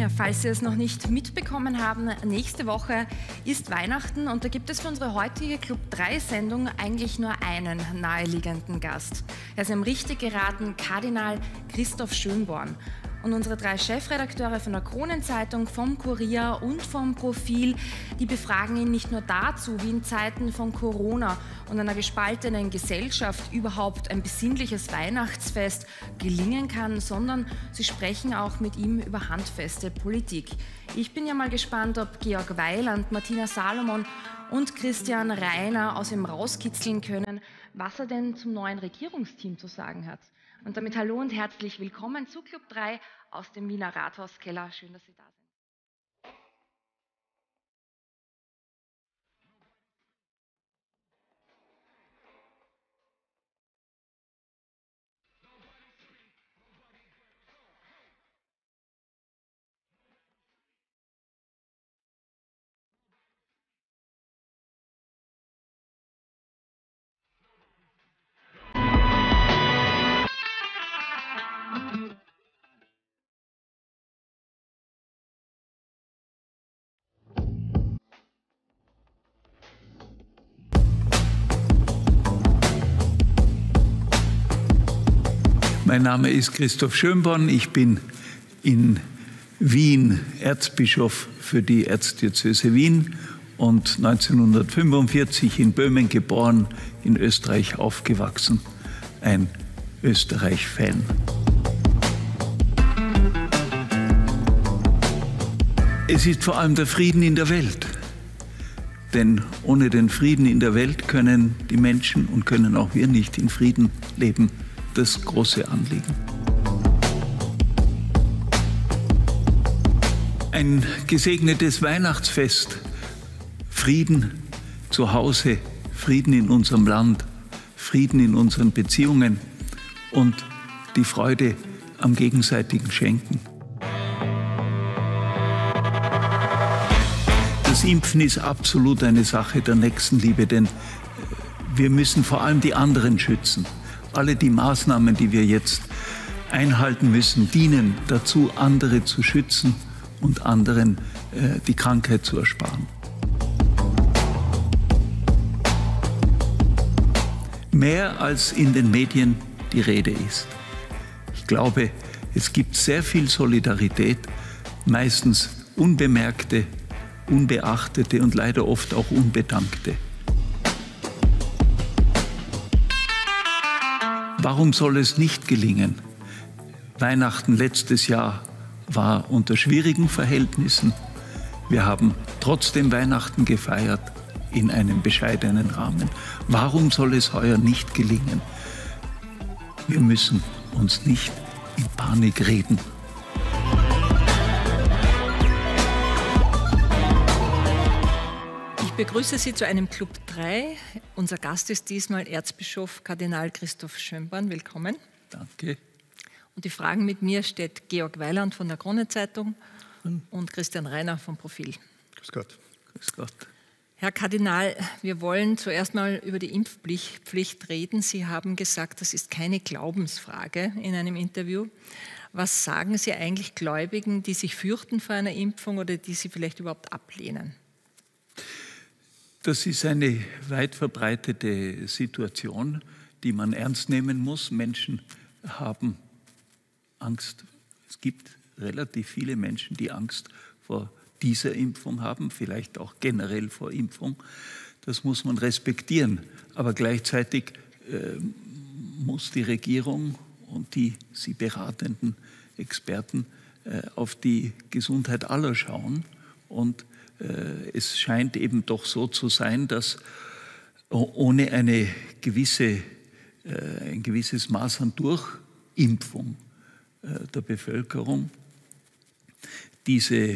Ja, falls Sie es noch nicht mitbekommen haben, nächste Woche ist Weihnachten und da gibt es für unsere heutige Club 3-Sendung eigentlich nur einen naheliegenden Gast. Sie haben richtig geraten, Kardinal Christoph Schönborn. Und unsere drei Chefredakteure von der Kronenzeitung, vom Kurier und vom Profil, die befragen ihn nicht nur dazu, wie in Zeiten von Corona und einer gespaltenen Gesellschaft überhaupt ein besinnliches Weihnachtsfest gelingen kann, sondern sie sprechen auch mit ihm über handfeste Politik. Ich bin ja mal gespannt, ob Georg Weiland, Martina Salomon und Christian Reiner aus ihm rauskitzeln können, was er denn zum neuen Regierungsteam zu sagen hat. Und damit hallo und herzlich willkommen zu Club 3 aus dem Wiener Rathauskeller. Schön, dass Sie da sind. Mein Name ist Christoph Schönborn, ich bin in Wien Erzbischof für die Erzdiözese Wien und 1945 in Böhmen geboren, in Österreich aufgewachsen, ein Österreich-Fan. Es ist vor allem der Frieden in der Welt, denn ohne den Frieden in der Welt können die Menschen und können auch wir nicht in Frieden leben. Das große Anliegen. Ein gesegnetes Weihnachtsfest. Frieden zu Hause, Frieden in unserem Land, Frieden in unseren Beziehungen und die Freude am gegenseitigen Schenken. Das Impfen ist absolut eine Sache der Nächstenliebe, denn wir müssen vor allem die anderen schützen. Alle die Maßnahmen, die wir jetzt einhalten müssen, dienen dazu, andere zu schützen und anderen die Krankheit zu ersparen. Mehr als in den Medien die Rede ist. Ich glaube, es gibt sehr viel Solidarität, meistens unbemerkte, unbeachtete und leider oft auch unbedankte. Warum soll es nicht gelingen? Weihnachten letztes Jahr war unter schwierigen Verhältnissen. Wir haben trotzdem Weihnachten gefeiert in einem bescheidenen Rahmen. Warum soll es heuer nicht gelingen? Wir müssen uns nicht in Panik reden. Ich begrüße Sie zu einem Club 3. Unser Gast ist diesmal Erzbischof Kardinal Christoph Schönborn. Willkommen. Danke. Und die Fragen mit mir steht Georg Weiland von der Kronenzeitung und Christian Reiner vom Profil. Grüß Gott. Grüß Gott. Herr Kardinal, wir wollen zuerst mal über die Impfpflicht reden. Sie haben gesagt, das ist keine Glaubensfrage in einem Interview. Was sagen Sie eigentlich Gläubigen, die sich fürchten vor einer Impfung oder die sie vielleicht überhaupt ablehnen? Das ist eine weit verbreitete Situation, die man ernst nehmen muss. Menschen haben Angst. Es gibt relativ viele Menschen, die Angst vor dieser Impfung haben, vielleicht auch generell vor Impfung. Das muss man respektieren. Aber gleichzeitig muss die Regierung und die sie beratenden Experten auf die Gesundheit aller schauen und es scheint eben doch so zu sein, dass ohne ein gewisses Maß an Durchimpfung der Bevölkerung diese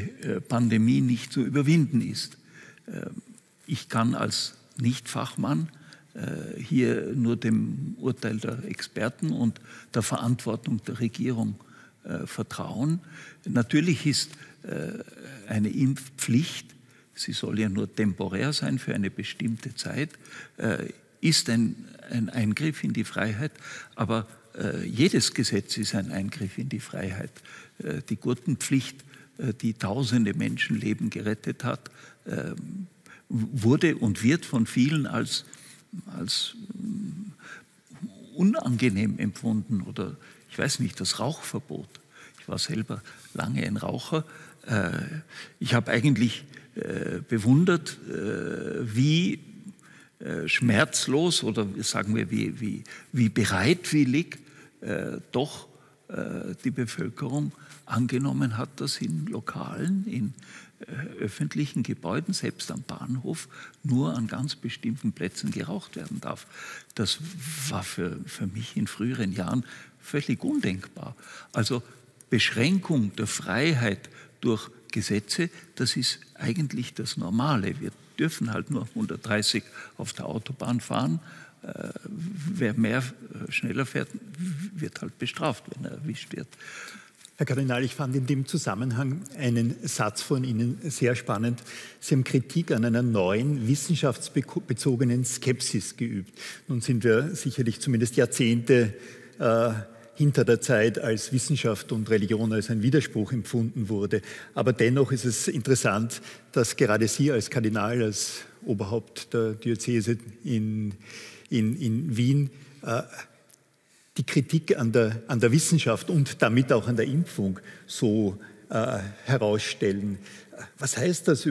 Pandemie nicht zu überwinden ist. Ich kann als Nichtfachmann hier nur dem Urteil der Experten und der Verantwortung der Regierung vertrauen. Natürlich ist eine Impfpflicht, sie soll ja nur temporär sein für eine bestimmte Zeit, ist ein Eingriff in die Freiheit, aber jedes Gesetz ist ein Eingriff in die Freiheit. Die Gurtenpflicht die tausende Menschenleben gerettet hat, wurde und wird von vielen als unangenehm empfunden oder, ich weiß nicht, das Rauchverbot. Ich war selber lange ein Raucher. Ich habe eigentlich bewundert, wie schmerzlos oder sagen wir wie bereitwillig doch die Bevölkerung angenommen hat, dass in Lokalen, in öffentlichen Gebäuden, selbst am Bahnhof, nur an ganz bestimmten Plätzen geraucht werden darf. Das war für mich in früheren Jahren völlig undenkbar. Also Beschränkung der Freiheit durch Gesetze, das ist eigentlich das Normale. Wir dürfen halt nur 130 auf der Autobahn fahren. Wer schneller fährt, wird halt bestraft, wenn er erwischt wird. Herr Kardinal, ich fand in dem Zusammenhang einen Satz von Ihnen sehr spannend. Sie haben Kritik an einer neuen, wissenschaftsbezogenen Skepsis geübt. Nun sind wir sicherlich zumindest Jahrzehnte hinter der Zeit, als Wissenschaft und Religion als ein Widerspruch empfunden wurde. Aber dennoch ist es interessant, dass gerade Sie als Kardinal, als Oberhaupt der Diözese in Wien, die Kritik an der Wissenschaft und damit auch an der Impfung so herausstellen. Was heißt das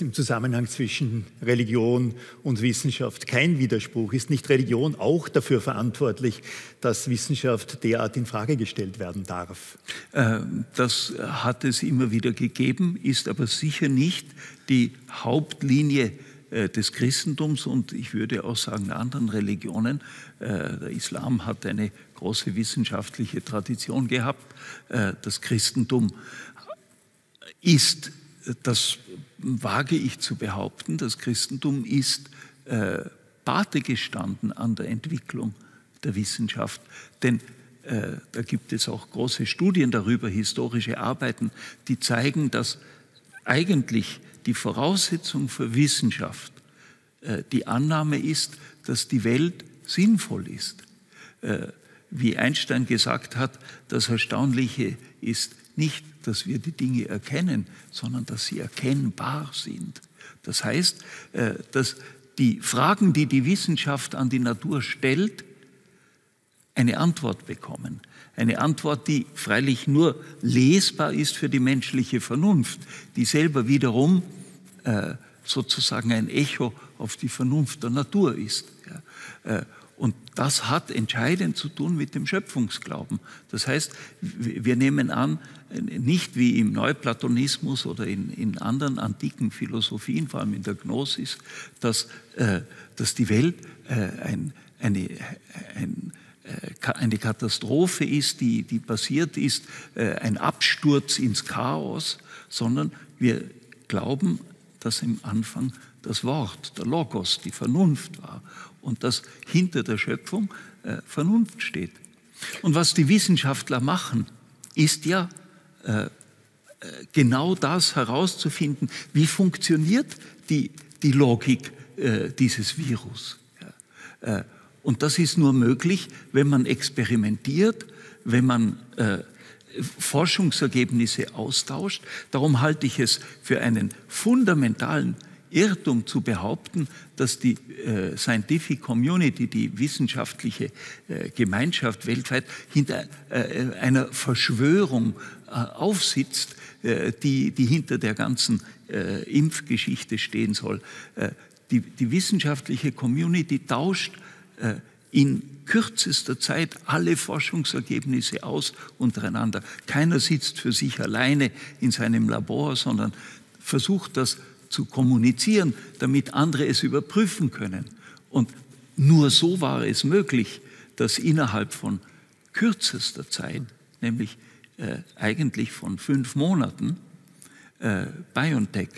im Zusammenhang zwischen Religion und Wissenschaft? Kein Widerspruch. Ist nicht Religion auch dafür verantwortlich, dass Wissenschaft derart in Frage gestellt werden darf? Das hat es immer wieder gegeben, ist aber sicher nicht die Hauptlinie des Christentums und ich würde auch sagen der anderen Religionen. Der Islam hat eine große wissenschaftliche Tradition gehabt. Das Christentum ist, das wage ich zu behaupten, das Christentum ist Pate gestanden an der Entwicklung der Wissenschaft. Denn da gibt es auch große Studien darüber, historische Arbeiten, die zeigen, dass eigentlich die Voraussetzung für Wissenschaft die Annahme ist, dass die Welt sinnvoll ist. Wie Einstein gesagt hat, das Erstaunliche ist nicht, dass wir die Dinge erkennen, sondern dass sie erkennbar sind. Das heißt, dass die Fragen, die die Wissenschaft an die Natur stellt, eine Antwort bekommen. Eine Antwort, die freilich nur lesbar ist für die menschliche Vernunft, die selber wiederum sozusagen ein Echo auf die Vernunft der Natur ist. Ja. Und das hat entscheidend zu tun mit dem Schöpfungsglauben. Das heißt, wir nehmen an, nicht wie im Neuplatonismus oder in anderen antiken Philosophien, vor allem in der Gnosis, dass die Welt eine Katastrophe ist, die passiert ist, ein Absturz ins Chaos, sondern wir glauben, dass im Anfang das Wort, der Logos, die Vernunft war und dass hinter der Schöpfung Vernunft steht. Und was die Wissenschaftler machen, ist ja genau das herauszufinden, wie funktioniert die Logik dieses Virus. Ja. Und das ist nur möglich, wenn man experimentiert, wenn man Forschungsergebnisse austauscht. Darum halte ich es für einen fundamentalen Irrtum zu behaupten, dass die Scientific Community, die wissenschaftliche Gemeinschaft weltweit hinter einer Verschwörung aufsitzt, die hinter der ganzen Impfgeschichte stehen soll. Die wissenschaftliche Community tauscht in kürzester Zeit alle Forschungsergebnisse aus untereinander. Keiner sitzt für sich alleine in seinem Labor, sondern versucht das zu kommunizieren, damit andere es überprüfen können. Und nur so war es möglich, dass innerhalb von kürzester Zeit, nämlich eigentlich von 5 Monaten, BioNTech,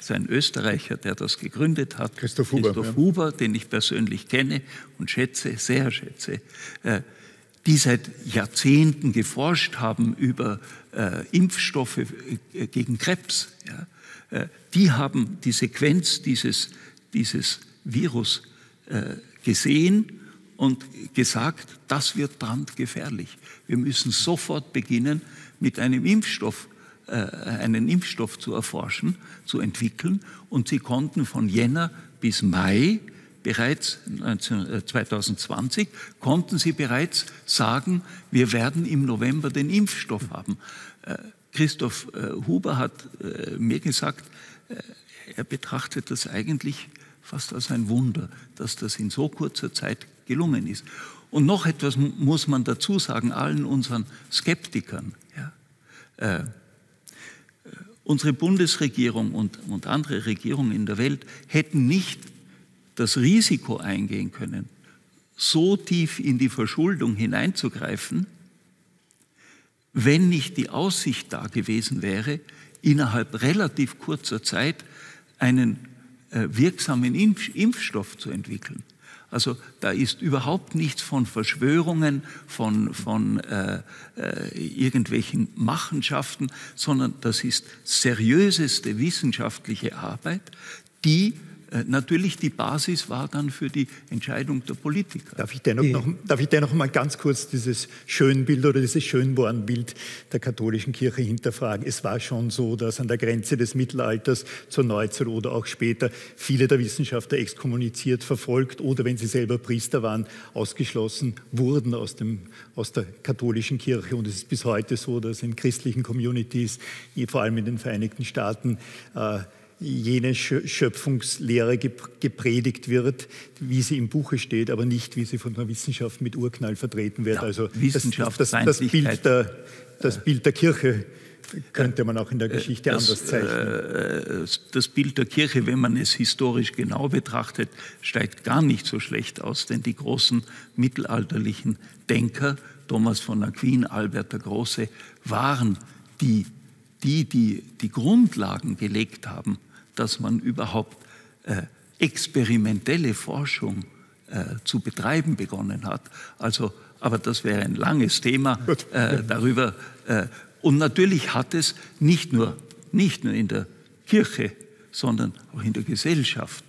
sein Österreicher, der das gegründet hat, Christoph Huber, den ich persönlich kenne und schätze, sehr schätze, die seit Jahrzehnten geforscht haben über Impfstoffe gegen Krebs, ja, die haben die Sequenz dieses Virus gesehen und gesagt, das wird brandgefährlich. Wir müssen sofort beginnen, mit einem Impfstoff, einen Impfstoff zu erforschen, zu entwickeln. Und sie konnten von Jänner bis Mai bereits 2020 konnten sie bereits sagen, wir werden im November den Impfstoff haben. Christoph Huber hat mir gesagt, er betrachtet das eigentlich fast als ein Wunder, dass das in so kurzer Zeit gelungen ist. Und noch etwas muss man dazu sagen, allen unseren Skeptikern. Ja, unsere Bundesregierung und andere Regierungen in der Welt hätten nicht das Risiko eingehen können, so tief in die Verschuldung hineinzugreifen, wenn nicht die Aussicht da gewesen wäre, innerhalb relativ kurzer Zeit einen wirksamen Impfstoff zu entwickeln. Also da ist überhaupt nichts von Verschwörungen, von irgendwelchen Machenschaften, sondern das ist seriöseste wissenschaftliche Arbeit, die natürlich die Basis war dann für die Entscheidung der Politiker. Darf ich dennoch mal ganz kurz dieses Schönbild oder dieses Schönborn-Bild der katholischen Kirche hinterfragen? Es war schon so, dass an der Grenze des Mittelalters zur Neuzeit oder auch später viele der Wissenschaftler exkommuniziert, verfolgt oder, wenn sie selber Priester waren, ausgeschlossen wurden aus der katholischen Kirche. Und es ist bis heute so, dass in christlichen Communities, vor allem in den Vereinigten Staaten, jene Schöpfungslehre gepredigt wird, wie sie im Buche steht, aber nicht, wie sie von der Wissenschaft mit Urknall vertreten wird. Ja, also das Bild der Kirche könnte man auch in der Geschichte anders zeichnen. Das Bild der Kirche, wenn man es historisch genau betrachtet, steigt gar nicht so schlecht aus, denn die großen mittelalterlichen Denker, Thomas von Aquin, Albert der Große, waren die Grundlagen gelegt haben, dass man überhaupt experimentelle Forschung zu betreiben begonnen hat. Also, aber das wäre ein langes Thema darüber. Und natürlich hat es nicht nur in der Kirche, sondern auch in der Gesellschaft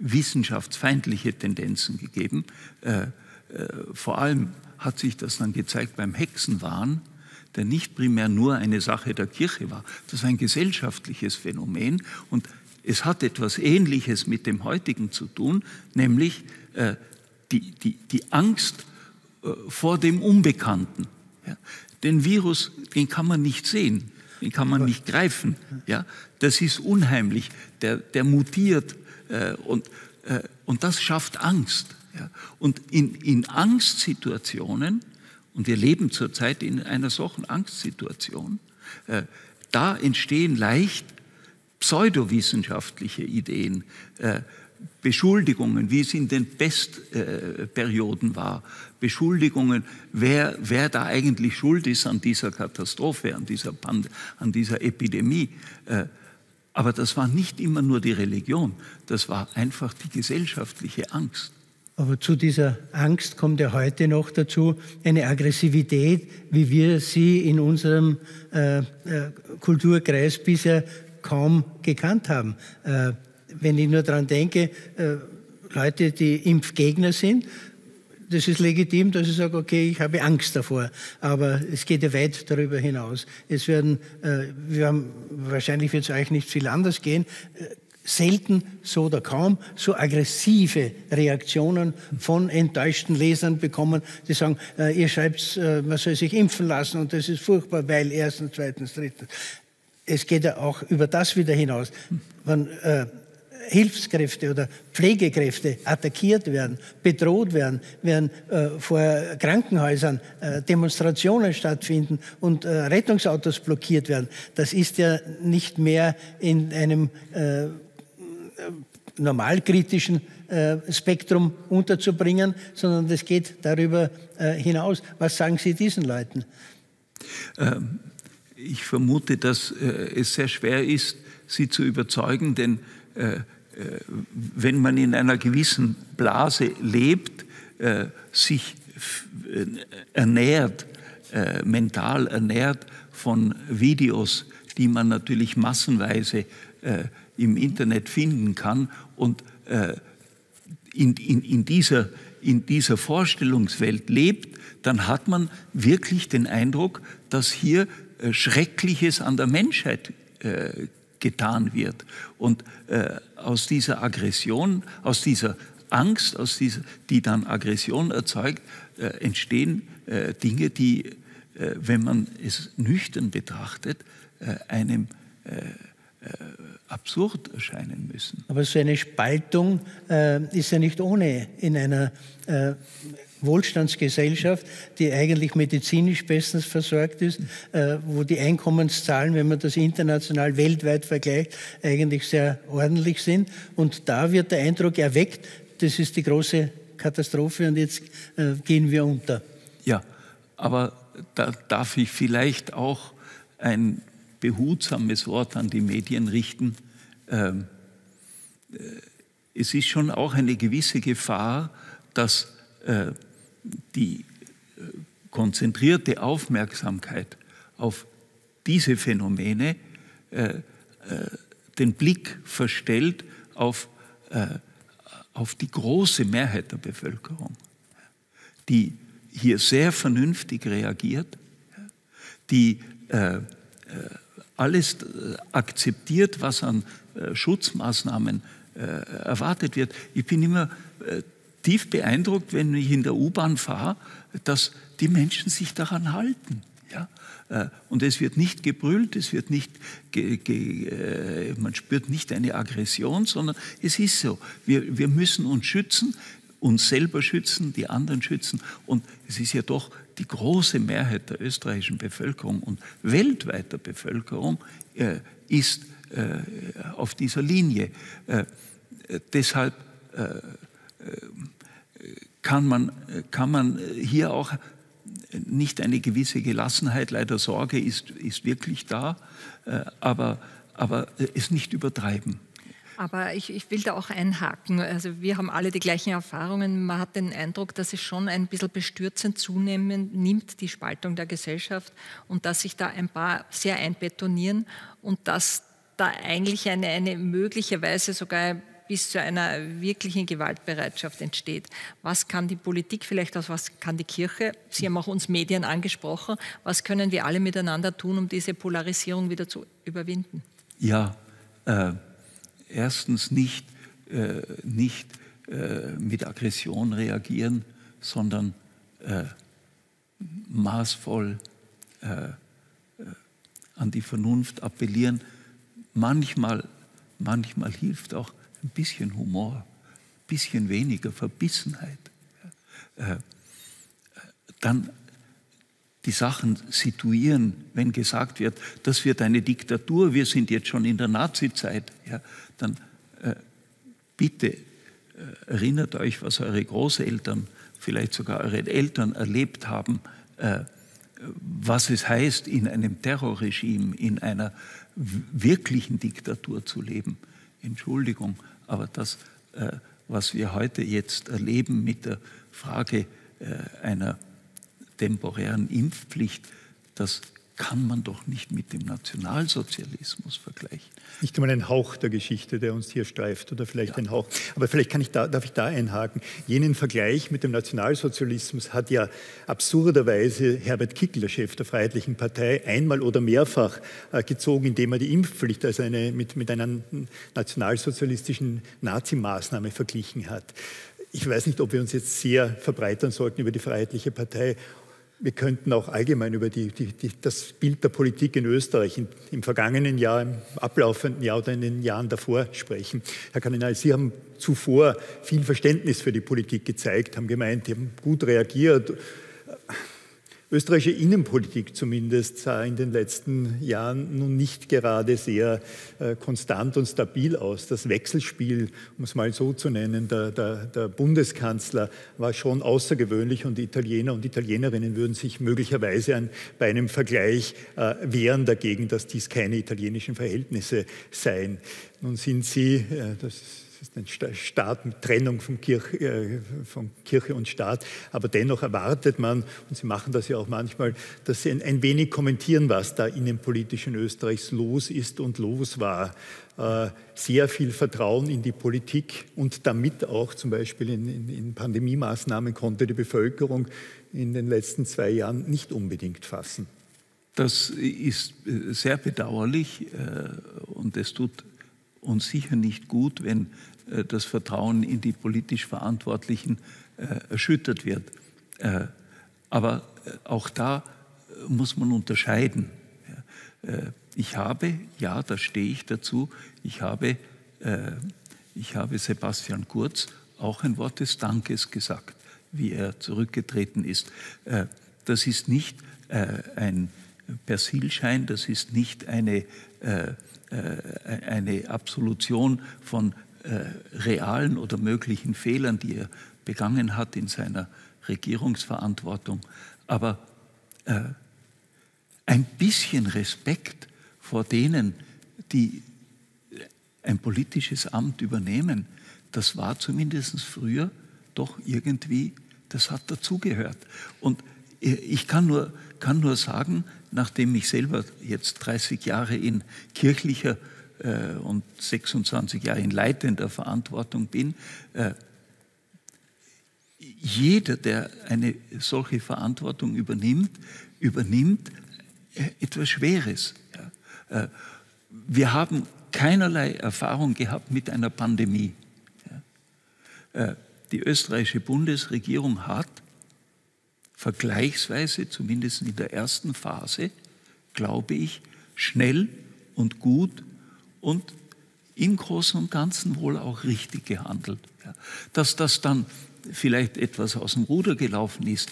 wissenschaftsfeindliche Tendenzen gegeben. Vor allem hat sich das dann gezeigt beim Hexenwahn, der nicht primär nur eine Sache der Kirche war. Das war ein gesellschaftliches Phänomen und es hat etwas Ähnliches mit dem heutigen zu tun, nämlich die Angst vor dem Unbekannten. Ja? Den Virus, den kann man nicht sehen, den kann man nicht greifen. Ja? Das ist unheimlich, der mutiert und das schafft Angst. Ja? Und in Angstsituationen, und wir leben zurzeit in einer solchen Angstsituation, da entstehen leicht pseudowissenschaftliche Ideen, Beschuldigungen, wie es in den Pestperioden war, Beschuldigungen, wer da eigentlich schuld ist an dieser Katastrophe, an dieser Epidemie. Aber das war nicht immer nur die Religion, das war einfach die gesellschaftliche Angst. Aber zu dieser Angst kommt ja heute noch dazu eine Aggressivität, wie wir sie in unserem Kulturkreis bisher kaum gekannt haben. Wenn ich nur daran denke, Leute, die Impfgegner sind, das ist legitim, dass ich sage, okay, ich habe Angst davor. Aber es geht ja weit darüber hinaus. Es werden, wahrscheinlich wird es euch nicht viel anders gehen, selten so oder kaum so aggressive Reaktionen von enttäuschten Lesern bekommen, die sagen, ihr schreibt, man soll sich impfen lassen und das ist furchtbar, weil erstens, zweitens, drittens. Es geht ja auch über das wieder hinaus. Wenn Hilfskräfte oder Pflegekräfte attackiert werden, bedroht werden, werden vor Krankenhäusern Demonstrationen stattfinden und Rettungsautos blockiert werden. Das ist ja nicht mehr in einem normalkritischen Spektrum unterzubringen, sondern das geht darüber hinaus. Was sagen Sie diesen Leuten? Ich vermute, dass es sehr schwer ist, sie zu überzeugen, denn wenn man in einer gewissen Blase lebt, sich ernährt, mental ernährt von Videos, die man natürlich massenweise im Internet finden kann und in dieser in dieser Vorstellungswelt lebt, dann hat man wirklich den Eindruck, dass hier Schreckliches an der Menschheit getan wird. Und aus dieser Aggression, aus dieser Angst, die dann Aggression erzeugt, entstehen Dinge, die, wenn man es nüchtern betrachtet, einem absurd erscheinen müssen. Aber so eine Spaltung ist ja nicht ohne in einer Wohlstandsgesellschaft, die eigentlich medizinisch bestens versorgt ist, wo die Einkommenszahlen, wenn man das international weltweit vergleicht, eigentlich sehr ordentlich sind. Und da wird der Eindruck erweckt, das ist die große Katastrophe und jetzt gehen wir unter. Ja, aber da darf ich vielleicht auch ein behutsames Wort an die Medien richten. Es ist schon auch eine gewisse Gefahr, dass die konzentrierte Aufmerksamkeit auf diese Phänomene den Blick verstellt auf die große Mehrheit der Bevölkerung, die hier sehr vernünftig reagiert, die alles akzeptiert, was an Schutzmaßnahmen erwartet wird. Ich bin immer tief beeindruckt, wenn ich in der U-Bahn fahre, dass die Menschen sich daran halten. Ja? Und es wird nicht gebrüllt, es wird nicht man spürt nicht eine Aggression, sondern es ist so. Wir müssen uns schützen, uns selber schützen, die anderen schützen. Und es ist ja doch die große Mehrheit der österreichischen Bevölkerung und weltweiter Bevölkerung ist auf dieser Linie. Deshalb kann man hier auch nicht eine gewisse Gelassenheit, leider Sorge ist wirklich da, aber es nicht übertreiben. Aber ich will da auch einhaken. Also wir haben alle die gleichen Erfahrungen. Man hat den Eindruck, dass es schon ein bisschen bestürzend zunehmend nimmt, die Spaltung der Gesellschaft, und dass sich da ein paar sehr einbetonieren und dass da eigentlich eine möglicherweise sogar bis zu einer wirklichen Gewaltbereitschaft entsteht. Was kann die Politik vielleicht, was kann die Kirche? Sie haben auch uns Medien angesprochen. Was können wir alle miteinander tun, um diese Polarisierung wieder zu überwinden? Ja, erstens nicht mit Aggression reagieren, sondern maßvoll an die Vernunft appellieren. Manchmal hilft auch ein bisschen Humor, ein bisschen weniger Verbissenheit. Dann die Sachen situieren, wenn gesagt wird, das wird eine Diktatur, wir sind jetzt schon in der Nazizeit, ja, dann bitte erinnert euch, was eure Großeltern, vielleicht sogar eure Eltern erlebt haben, was es heißt, in einem Terrorregime, in einer wirklichen Diktatur zu leben. Entschuldigung, aber das, was wir heute jetzt erleben mit der Frage einer temporären Impfpflicht, das kann man doch nicht mit dem Nationalsozialismus vergleichen. Nicht einmal ein Hauch der Geschichte, der uns hier streift, oder vielleicht ja, ein Hauch. Aber vielleicht darf ich da einhaken. Jenen Vergleich mit dem Nationalsozialismus hat ja absurderweise Herbert Kickl, der Chef der Freiheitlichen Partei, einmal oder mehrfach gezogen, indem er die Impfpflicht als mit einer nationalsozialistischen Nazi-Maßnahme verglichen hat. Ich weiß nicht, ob wir uns jetzt sehr verbreitern sollten über die Freiheitliche Partei. Wir könnten auch allgemein über das Bild der Politik in Österreich im vergangenen Jahr, im ablaufenden Jahr oder in den Jahren davor sprechen. Herr Kardinal, Sie haben zuvor viel Verständnis für die Politik gezeigt, haben gemeint, Sie haben gut reagiert. Österreichische Innenpolitik zumindest sah in den letzten Jahren nun nicht gerade sehr konstant und stabil aus. Das Wechselspiel, um es mal so zu nennen, der Bundeskanzler war schon außergewöhnlich, und die Italiener und Italienerinnen würden sich möglicherweise bei einem Vergleich wehren dagegen, dass dies keine italienischen Verhältnisse seien. Nun sind Sie, das Es ist ein Staat mit Trennung von Kirche und Staat, aber dennoch erwartet man, und Sie machen das ja auch manchmal, dass Sie ein wenig kommentieren, was da innenpolitisch in Österreich los ist und los war. Sehr viel Vertrauen in die Politik und damit auch zum Beispiel in Pandemie-Maßnahmen konnte die Bevölkerung in den letzten 2 Jahren nicht unbedingt fassen. Das ist sehr bedauerlich und es tut uns sicher nicht gut, wenn das Vertrauen in die politisch Verantwortlichen erschüttert wird. Aber auch da muss man unterscheiden. Ich habe, ja, da stehe ich dazu, ich habe Sebastian Kurz auch ein Wort des Dankes gesagt, wie er zurückgetreten ist. Das ist nicht ein Persilschein, das ist nicht eine Absolution von realen oder möglichen Fehlern, die er begangen hat in seiner Regierungsverantwortung. Aber ein bisschen Respekt vor denen, die ein politisches Amt übernehmen, das war zumindest früher doch irgendwie, das hat dazugehört. Und ich kann nur sagen, nachdem ich selber jetzt 30 Jahre in kirchlicher und 26 Jahre in leitender Verantwortung bin, jeder, der eine solche Verantwortung übernimmt, übernimmt etwas Schweres. Ja. Wir haben keinerlei Erfahrung gehabt mit einer Pandemie. Ja. Die österreichische Bundesregierung hat vergleichsweise, zumindest in der ersten Phase, glaube ich, schnell und gut und im Großen und Ganzen wohl auch richtig gehandelt. Dass das dann vielleicht etwas aus dem Ruder gelaufen ist,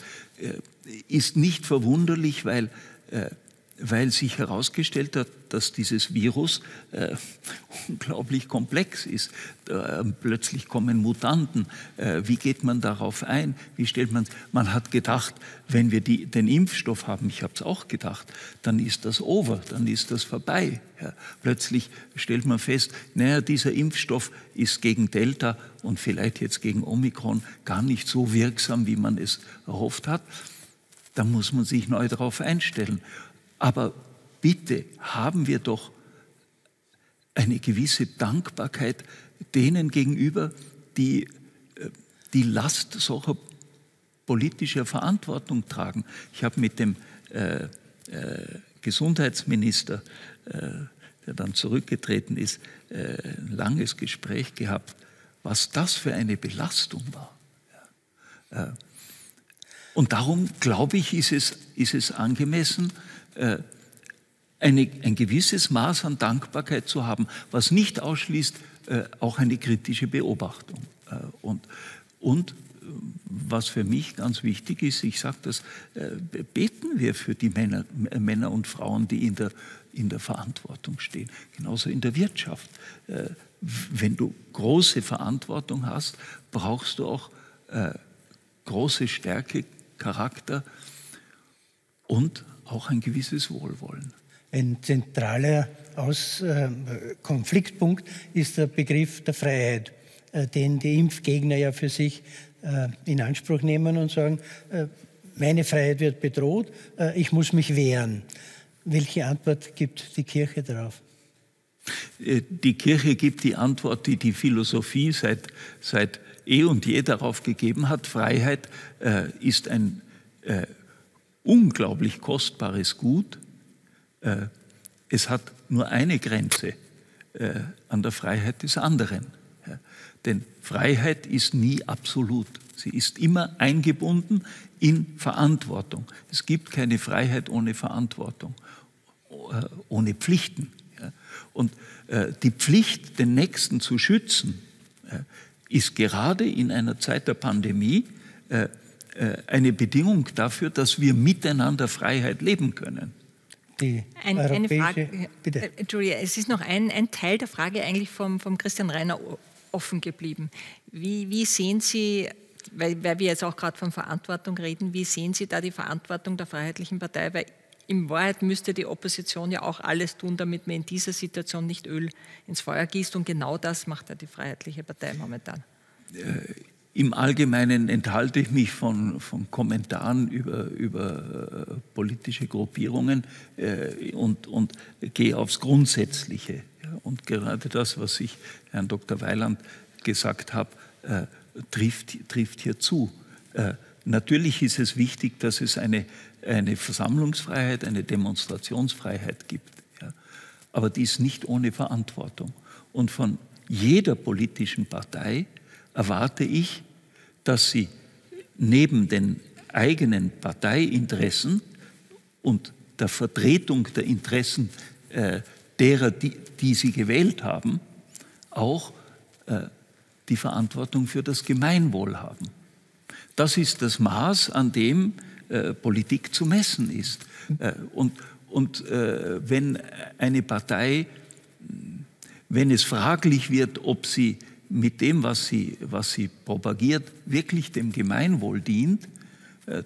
ist nicht verwunderlich, weil sich herausgestellt hat, dass dieses Virus unglaublich komplex ist. Plötzlich kommen Mutanten. Wie geht man darauf ein? Wie stellt man? Man hat gedacht, wenn wir den Impfstoff haben, ich habe es auch gedacht, dann ist das over, dann ist das vorbei. Ja, plötzlich stellt man fest, naja, dieser Impfstoff ist gegen Delta und vielleicht jetzt gegen Omikron gar nicht so wirksam, wie man es erhofft hat. Da muss man sich neu darauf einstellen. Aber bitte haben wir doch eine gewisse Dankbarkeit denen gegenüber, die die Last solcher politischer Verantwortung tragen. Ich habe mit dem Gesundheitsminister, der dann zurückgetreten ist, ein langes Gespräch gehabt, was das für eine Belastung war. Ja. Und darum, glaube ich, ist es angemessen, ein gewisses Maß an Dankbarkeit zu haben, was nicht ausschließt, auch eine kritische Beobachtung. Und was für mich ganz wichtig ist, ich sage das, beten wir für die Männer und Frauen, die in der Verantwortung stehen, genauso in der Wirtschaft. Wenn du große Verantwortung hast, brauchst du auch große Stärke, Charakter und auch ein gewisses Wohlwollen. Ein zentraler Konfliktpunkt ist der Begriff der Freiheit, den die Impfgegner ja für sich in Anspruch nehmen und sagen, meine Freiheit wird bedroht, ich muss mich wehren. Welche Antwort gibt die Kirche darauf? Die Kirche gibt die Antwort, die die Philosophie seit eh und je darauf gegeben hat. Freiheit ist ein unglaublich kostbares Gut. Es hat nur eine Grenze an der Freiheit des anderen. Ja. Denn Freiheit ist nie absolut. Sie ist immer eingebunden in Verantwortung. Es gibt keine Freiheit ohne Verantwortung, ohne Pflichten. Ja. Und die Pflicht, den Nächsten zu schützen, ist gerade in einer Zeit der Pandemie eine Bedingung dafür, dass wir miteinander Freiheit leben können. Eine Frage, bitte. Entschuldige, es ist noch ein Teil der Frage eigentlich vom Christian Reiner offen geblieben. Wie sehen Sie, weil wir jetzt auch gerade von Verantwortung reden, wie sehen Sie da die Verantwortung der Freiheitlichen Partei? Weil in Wahrheit müsste die Opposition ja auch alles tun, damit man in dieser Situation nicht Öl ins Feuer gießt. Und genau das macht ja die Freiheitliche Partei momentan. Im Allgemeinen enthalte ich mich von Kommentaren über politische Gruppierungen und gehe aufs Grundsätzliche. Und gerade das, was ich Herrn Dr. Weiland gesagt habe, trifft hier zu. Natürlich ist es wichtig, dass es eine Versammlungsfreiheit, eine Demonstrationsfreiheit gibt. Ja. Aber die ist nicht ohne Verantwortung. Und von jeder politischen Partei erwarte ich, dass sie neben den eigenen Parteiinteressen und der Vertretung der Interessen derer, die sie gewählt haben, auch die Verantwortung für das Gemeinwohl haben. Das ist das Maß, an dem Politik zu messen ist. Und wenn eine Partei, wenn es fraglich wird, ob sie mit dem, was sie propagiert, wirklich dem Gemeinwohl dient,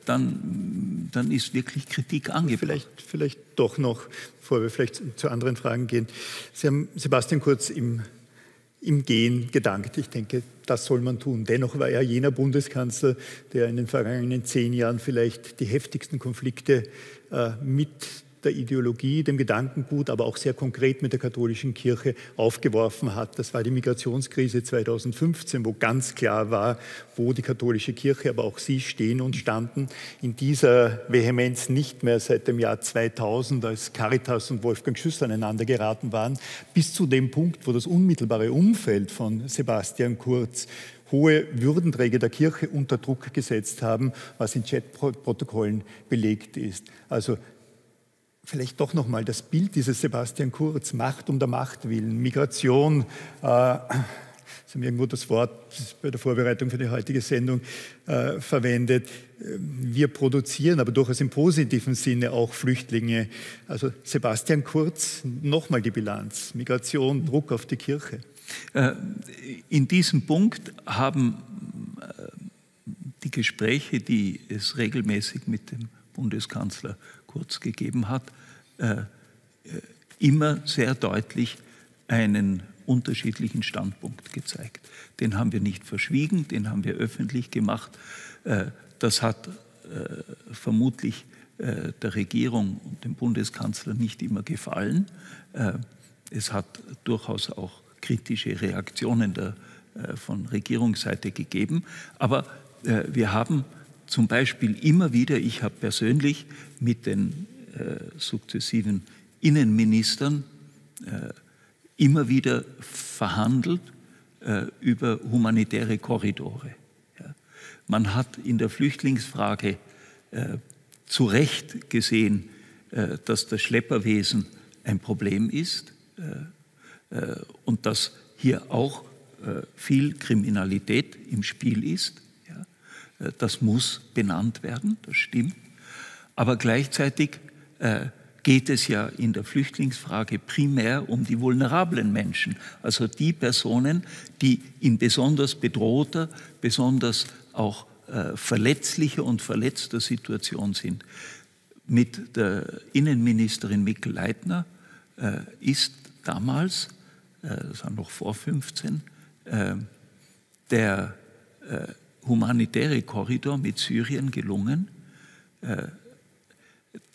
dann ist wirklich Kritik angebracht. Vielleicht doch noch, bevor wir vielleicht zu anderen Fragen gehen. Sie haben Sebastian Kurz im Gehen gedankt. Ich denke, das soll man tun. Dennoch war er jener Bundeskanzler, der in den vergangenen 10 Jahren vielleicht die heftigsten Konflikte mit der Ideologie, dem Gedankengut, aber auch sehr konkret mit der katholischen Kirche aufgeworfen hat. Das war die Migrationskrise 2015, wo ganz klar war, wo die katholische Kirche, aber auch Sie stehen und standen, in dieser Vehemenz nicht mehr seit dem Jahr 2000, als Caritas und Wolfgang Schüssel aneinander geraten waren, bis zu dem Punkt, wo das unmittelbare Umfeld von Sebastian Kurz hohe Würdenträger der Kirche unter Druck gesetzt haben, was in Chatprotokollen belegt ist. Also vielleicht doch nochmal das Bild dieses Sebastian Kurz, Macht um der Macht willen, Migration, Sie haben irgendwo das Wort bei der Vorbereitung für die heutige Sendung verwendet. Wir produzieren aber durchaus im positiven Sinne auch Flüchtlinge. Also Sebastian Kurz, nochmal die Bilanz, Migration, Druck auf die Kirche. In diesem Punkt haben die Gespräche, die es regelmäßig mit dem Bundeskanzler Kurz gegeben hat, immer sehr deutlich einen unterschiedlichen Standpunkt gezeigt. Den haben wir nicht verschwiegen, den haben wir öffentlich gemacht. Das hat vermutlich der Regierung und dem Bundeskanzler nicht immer gefallen. Es hat durchaus auch kritische Reaktionen von Regierungsseite gegeben. Aber wir haben zum Beispiel immer wieder, ich habe persönlich mit den sukzessiven Innenministern immer wieder verhandelt über humanitäre Korridore. Ja. Man hat in der Flüchtlingsfrage zu Recht gesehen, dass das Schlepperwesen ein Problem ist und dass hier auch viel Kriminalität im Spiel ist. Das muss benannt werden, das stimmt. Aber gleichzeitig geht es ja in der Flüchtlingsfrage primär um die vulnerablen Menschen, also die Personen, die in besonders bedrohter, besonders auch verletzlicher und verletzter Situation sind. Mit der Innenministerin Michaela Leitner ist damals, das war noch vor 15, der humanitäre Korridor mit Syrien gelungen.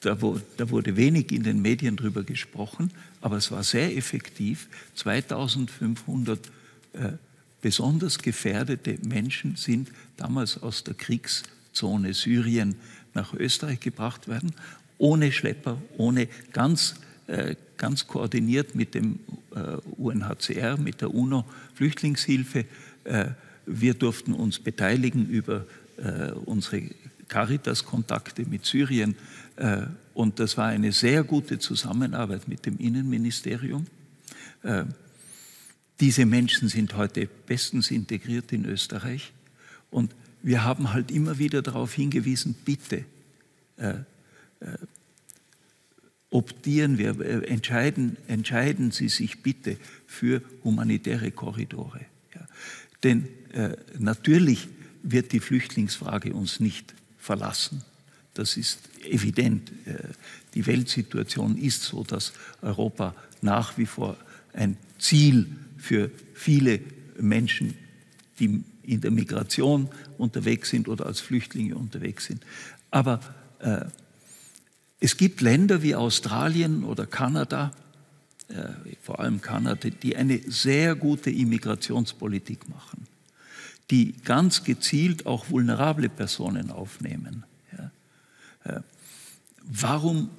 Da wurde wenig in den Medien darüber gesprochen, aber es war sehr effektiv. 2500 besonders gefährdete Menschen sind damals aus der Kriegszone Syrien nach Österreich gebracht worden, ohne Schlepper, ohne ganz koordiniert mit dem UNHCR, mit der UNO-Flüchtlingshilfe. Wir durften uns beteiligen über unsere Caritas-Kontakte mit Syrien. Und das war eine sehr gute Zusammenarbeit mit dem Innenministerium. Diese Menschen sind heute bestens integriert in Österreich. Und wir haben halt immer wieder darauf hingewiesen, bitte entscheiden Sie sich bitte für humanitäre Korridore. Ja. Denn natürlich wird die Flüchtlingsfrage uns nicht verlassen. Das ist evident. Die Weltsituation ist so, dass Europa nach wie vor ein Ziel für viele Menschen, die in der Migration unterwegs sind oder als Flüchtlinge unterwegs sind. Aber es gibt Länder wie Australien oder Kanada, vor allem Kanada, die eine sehr gute Immigrationspolitik machen, die ganz gezielt auch vulnerable Personen aufnehmen. Ja. Warum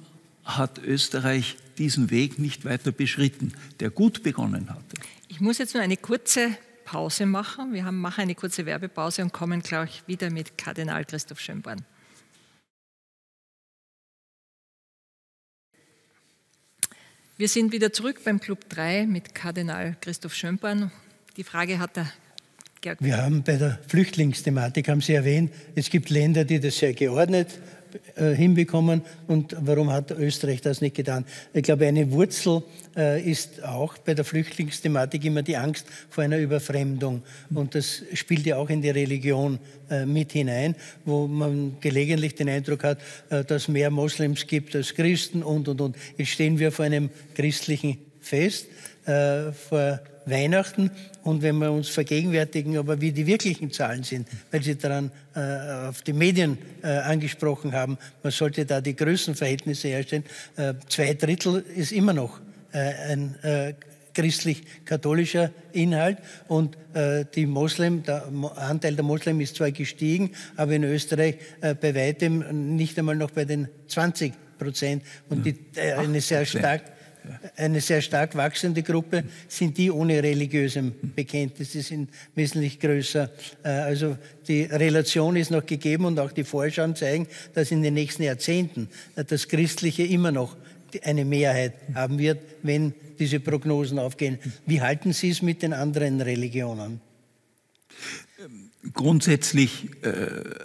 hat Österreich diesen Weg nicht weiter beschritten, der gut begonnen hatte? Ich muss jetzt nur eine kurze Pause machen. Wir machen eine kurze Werbepause und kommen gleich wieder mit Kardinal Christoph Schönborn. Wir sind wieder zurück beim Club 3 mit Kardinal Christoph Schönborn. Die Frage hat der Georg. Wir haben bei der Flüchtlingsthematik, haben Sie erwähnt, es gibt Länder, die das sehr geordnet hinbekommen. Und warum hat Österreich das nicht getan? Ich glaube, eine Wurzel ist auch bei der Flüchtlingsthematik immer die Angst vor einer Überfremdung. Und das spielt ja auch in die Religion mit hinein, wo man gelegentlich den Eindruck hat, dass mehr Moslems gibt als Christen und. Jetzt stehen wir vor einem christlichen Fest, vor Weihnachten, und wenn wir uns vergegenwärtigen, aber wie die wirklichen Zahlen sind, weil Sie daran auf die Medien angesprochen haben, man sollte da die Größenverhältnisse herstellen, 2/3 ist immer noch ein christlich-katholischer Inhalt, und der Anteil der Moslem ist zwar gestiegen, aber in Österreich bei weitem nicht einmal noch bei den 20%, und ja. Eine sehr stark... Eine sehr stark wachsende Gruppe sind die ohne religiösem Bekenntnis. Die sind wesentlich größer. Also die Relation ist noch gegeben, und auch die Vorschauen zeigen, dass in den nächsten Jahrzehnten das Christliche immer noch eine Mehrheit haben wird, wenn diese Prognosen aufgehen. Wie halten Sie es mit den anderen Religionen? Grundsätzlich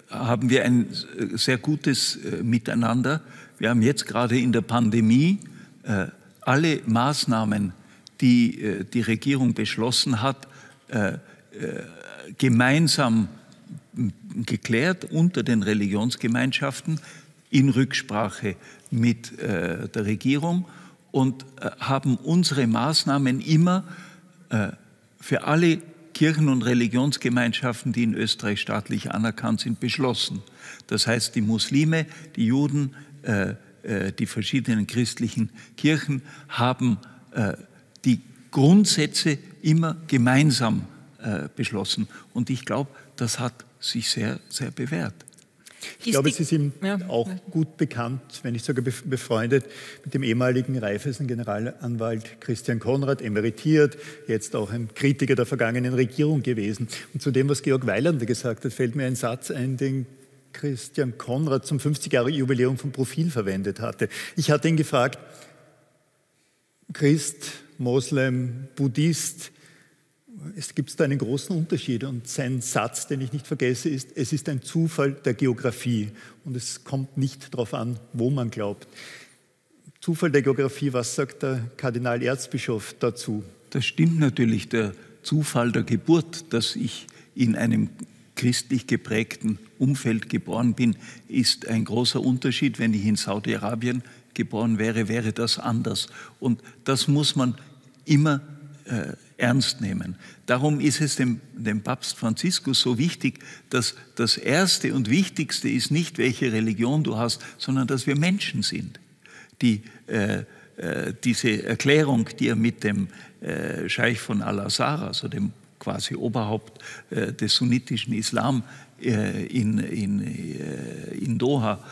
haben wir ein sehr gutes Miteinander. Wir haben jetzt gerade in der Pandemie alle Maßnahmen, die die Regierung beschlossen hat, gemeinsam geklärt unter den Religionsgemeinschaften in Rücksprache mit der Regierung, und haben unsere Maßnahmen immer für alle Kirchen- und Religionsgemeinschaften, die in Österreich staatlich anerkannt sind, beschlossen. Das heißt, die Muslime, die Juden, die verschiedenen christlichen Kirchen haben die Grundsätze immer gemeinsam beschlossen. Und ich glaube, das hat sich sehr, sehr bewährt. Ich glaube, es ist ihm auch gut bekannt, wenn nicht sogar befreundet, mit dem ehemaligen Reichsgeneralanwalt Christian Konrad, emeritiert, jetzt auch ein Kritiker der vergangenen Regierung gewesen. Und zu dem, was Georg Weiland gesagt hat, fällt mir ein Satz ein, den Christian Konrad zum 50-Jahre-Jubiläum von Profil verwendet hatte. Ich hatte ihn gefragt, Christ, Moslem, Buddhist, es gibt da einen großen Unterschied, und sein Satz, den ich nicht vergesse, ist, es ist ein Zufall der Geografie, und es kommt nicht darauf an, wo man glaubt. Zufall der Geografie, was sagt der Kardinal-Erzbischof dazu? Das stimmt natürlich, der Zufall der Geburt, dass ich in einem christlich geprägten Umfeld geboren bin, ist ein großer Unterschied. Wenn ich in Saudi-Arabien geboren wäre, wäre das anders. Und das muss man immer ernst nehmen. Darum ist es dem Papst Franziskus so wichtig, dass das Erste und Wichtigste ist nicht, welche Religion du hast, sondern dass wir Menschen sind. Diese Erklärung, die er mit dem Scheich von Al-Azhar, also dem quasi Oberhaupt des sunnitischen Islam in Doha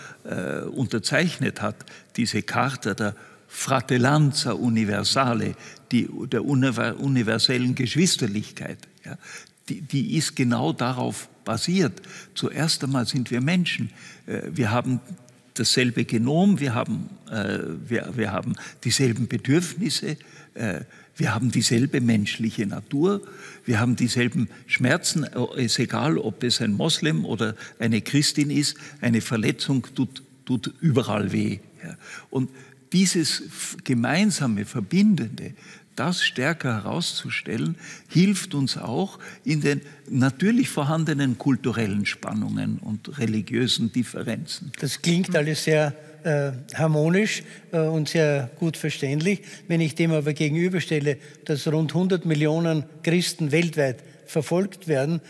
unterzeichnet hat, diese Charta der Fratellanza Universale, der universellen Geschwisterlichkeit, ja, die ist genau darauf basiert. Zuerst einmal sind wir Menschen. Wir haben dasselbe Genom, wir haben dieselben Bedürfnisse, wir haben dieselbe menschliche Natur, wir haben dieselben Schmerzen, es ist egal, ob es ein Moslem oder eine Christin ist, eine Verletzung tut überall weh. Und dieses gemeinsame, verbindende, das stärker herauszustellen, hilft uns auch in den natürlich vorhandenen kulturellen Spannungen und religiösen Differenzen. Das klingt alles sehr harmonisch und sehr gut verständlich. Wenn ich dem aber gegenüberstelle, dass rund 100 Millionen Christen weltweit verfolgt werden,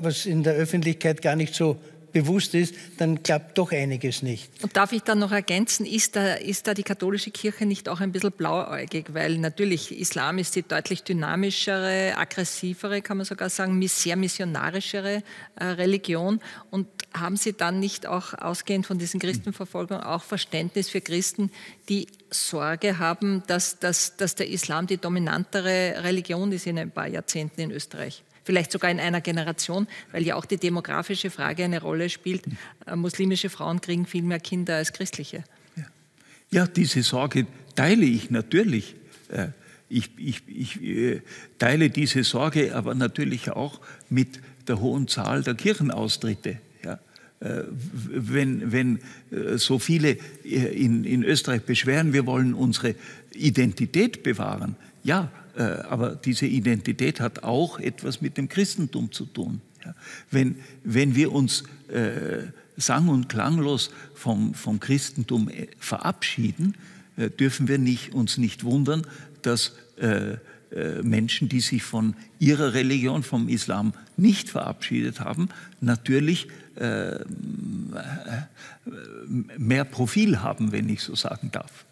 was in der Öffentlichkeit gar nicht so bewusst ist, dann klappt doch einiges nicht. Und darf ich dann noch ergänzen, ist da die katholische Kirche nicht auch ein bisschen blauäugig, weil natürlich Islam ist die deutlich dynamischere, aggressivere, kann man sogar sagen, sehr missionarischere Religion, und haben Sie dann nicht auch ausgehend von diesen Christenverfolgungen auch Verständnis für Christen, die Sorge haben, dass der Islam die dominantere Religion ist in ein paar Jahrzehnten in Österreich? Vielleicht sogar in einer Generation, weil ja auch die demografische Frage eine Rolle spielt. Muslimische Frauen kriegen viel mehr Kinder als christliche. Ja, ja, diese Sorge teile ich natürlich. Ich teile diese Sorge aber natürlich auch mit der hohen Zahl der Kirchenaustritte. Ja. Wenn so viele in Österreich beschweren, wir wollen unsere Identität bewahren, ja, aber diese Identität hat auch etwas mit dem Christentum zu tun. Wenn wir uns sang- und klanglos vom Christentum verabschieden, dürfen wir uns nicht wundern, dass Menschen, die sich von ihrer Religion, vom Islam nicht verabschiedet haben, natürlich mehr Profil haben, wenn ich so sagen darf.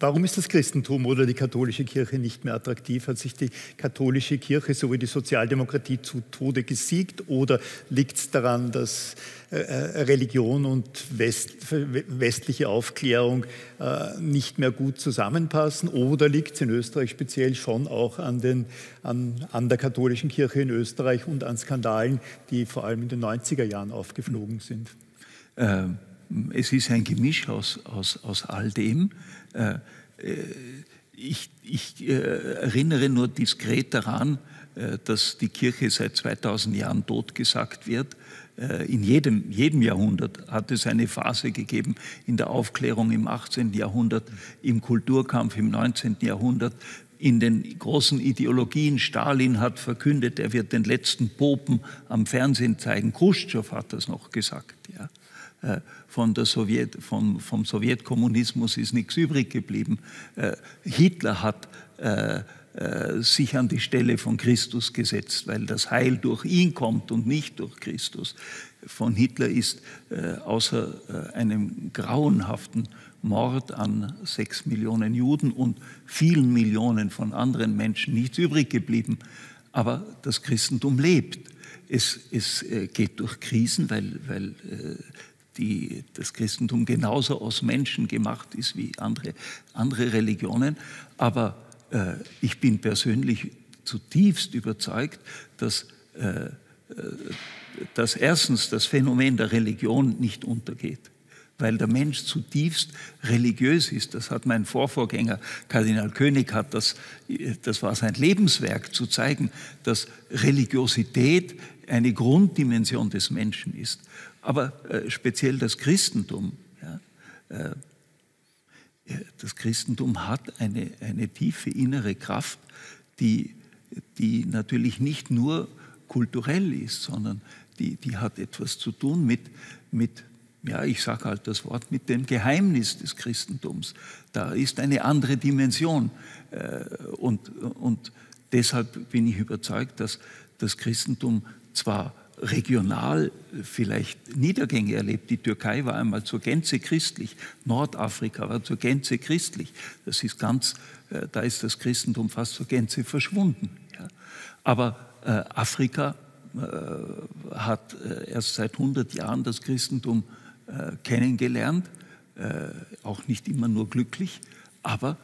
Warum ist das Christentum oder die katholische Kirche nicht mehr attraktiv? Hat sich die katholische Kirche sowie die Sozialdemokratie zu Tode gesiegt? Oder liegt es daran, dass Religion und westliche Aufklärung nicht mehr gut zusammenpassen? Oder liegt es in Österreich speziell schon auch an der katholischen Kirche in Österreich und an Skandalen, die vor allem in den 90er Jahren aufgeflogen sind? Es ist ein Gemisch aus all dem. Ich erinnere nur diskret daran, dass die Kirche seit 2000 Jahren totgesagt wird. In jedem Jahrhundert hat es eine Phase gegeben, in der Aufklärung im 18. Jahrhundert, im Kulturkampf im 19. Jahrhundert, in den großen Ideologien. Stalin hat verkündet, er wird den letzten Popen am Fernsehen zeigen. Khrushchev hat das noch gesagt, ja. Vom Sowjetkommunismus ist nichts übrig geblieben. Hitler hat sich an die Stelle von Christus gesetzt, weil das Heil durch ihn kommt und nicht durch Christus. Von Hitler ist außer einem grauenhaften Mord an 6 Millionen Juden und vielen Millionen von anderen Menschen nichts übrig geblieben. Aber das Christentum lebt. Es geht durch Krisen, weil das Christentum genauso aus Menschen gemacht ist wie andere Religionen. Aber ich bin persönlich zutiefst überzeugt, dass erstens das Phänomen der Religion nicht untergeht, weil der Mensch zutiefst religiös ist. Das hat mein Vorvorgänger Kardinal König, das war sein Lebenswerk, zu zeigen, dass Religiosität eine Grunddimension des Menschen ist. Aber speziell das Christentum, ja, das Christentum hat eine tiefe innere Kraft, die natürlich nicht nur kulturell ist, sondern die hat etwas zu tun mit ja, ich sage halt das Wort, mit dem Geheimnis des Christentums. Da ist eine andere Dimension. Und deshalb bin ich überzeugt, dass das Christentum zwar regional vielleicht Niedergänge erlebt. Die Türkei war einmal zur Gänze christlich, Nordafrika war zur Gänze christlich. Da ist das Christentum fast zur Gänze verschwunden. Ja. Aber Afrika hat erst seit 100 Jahren das Christentum kennengelernt, auch nicht immer nur glücklich, aber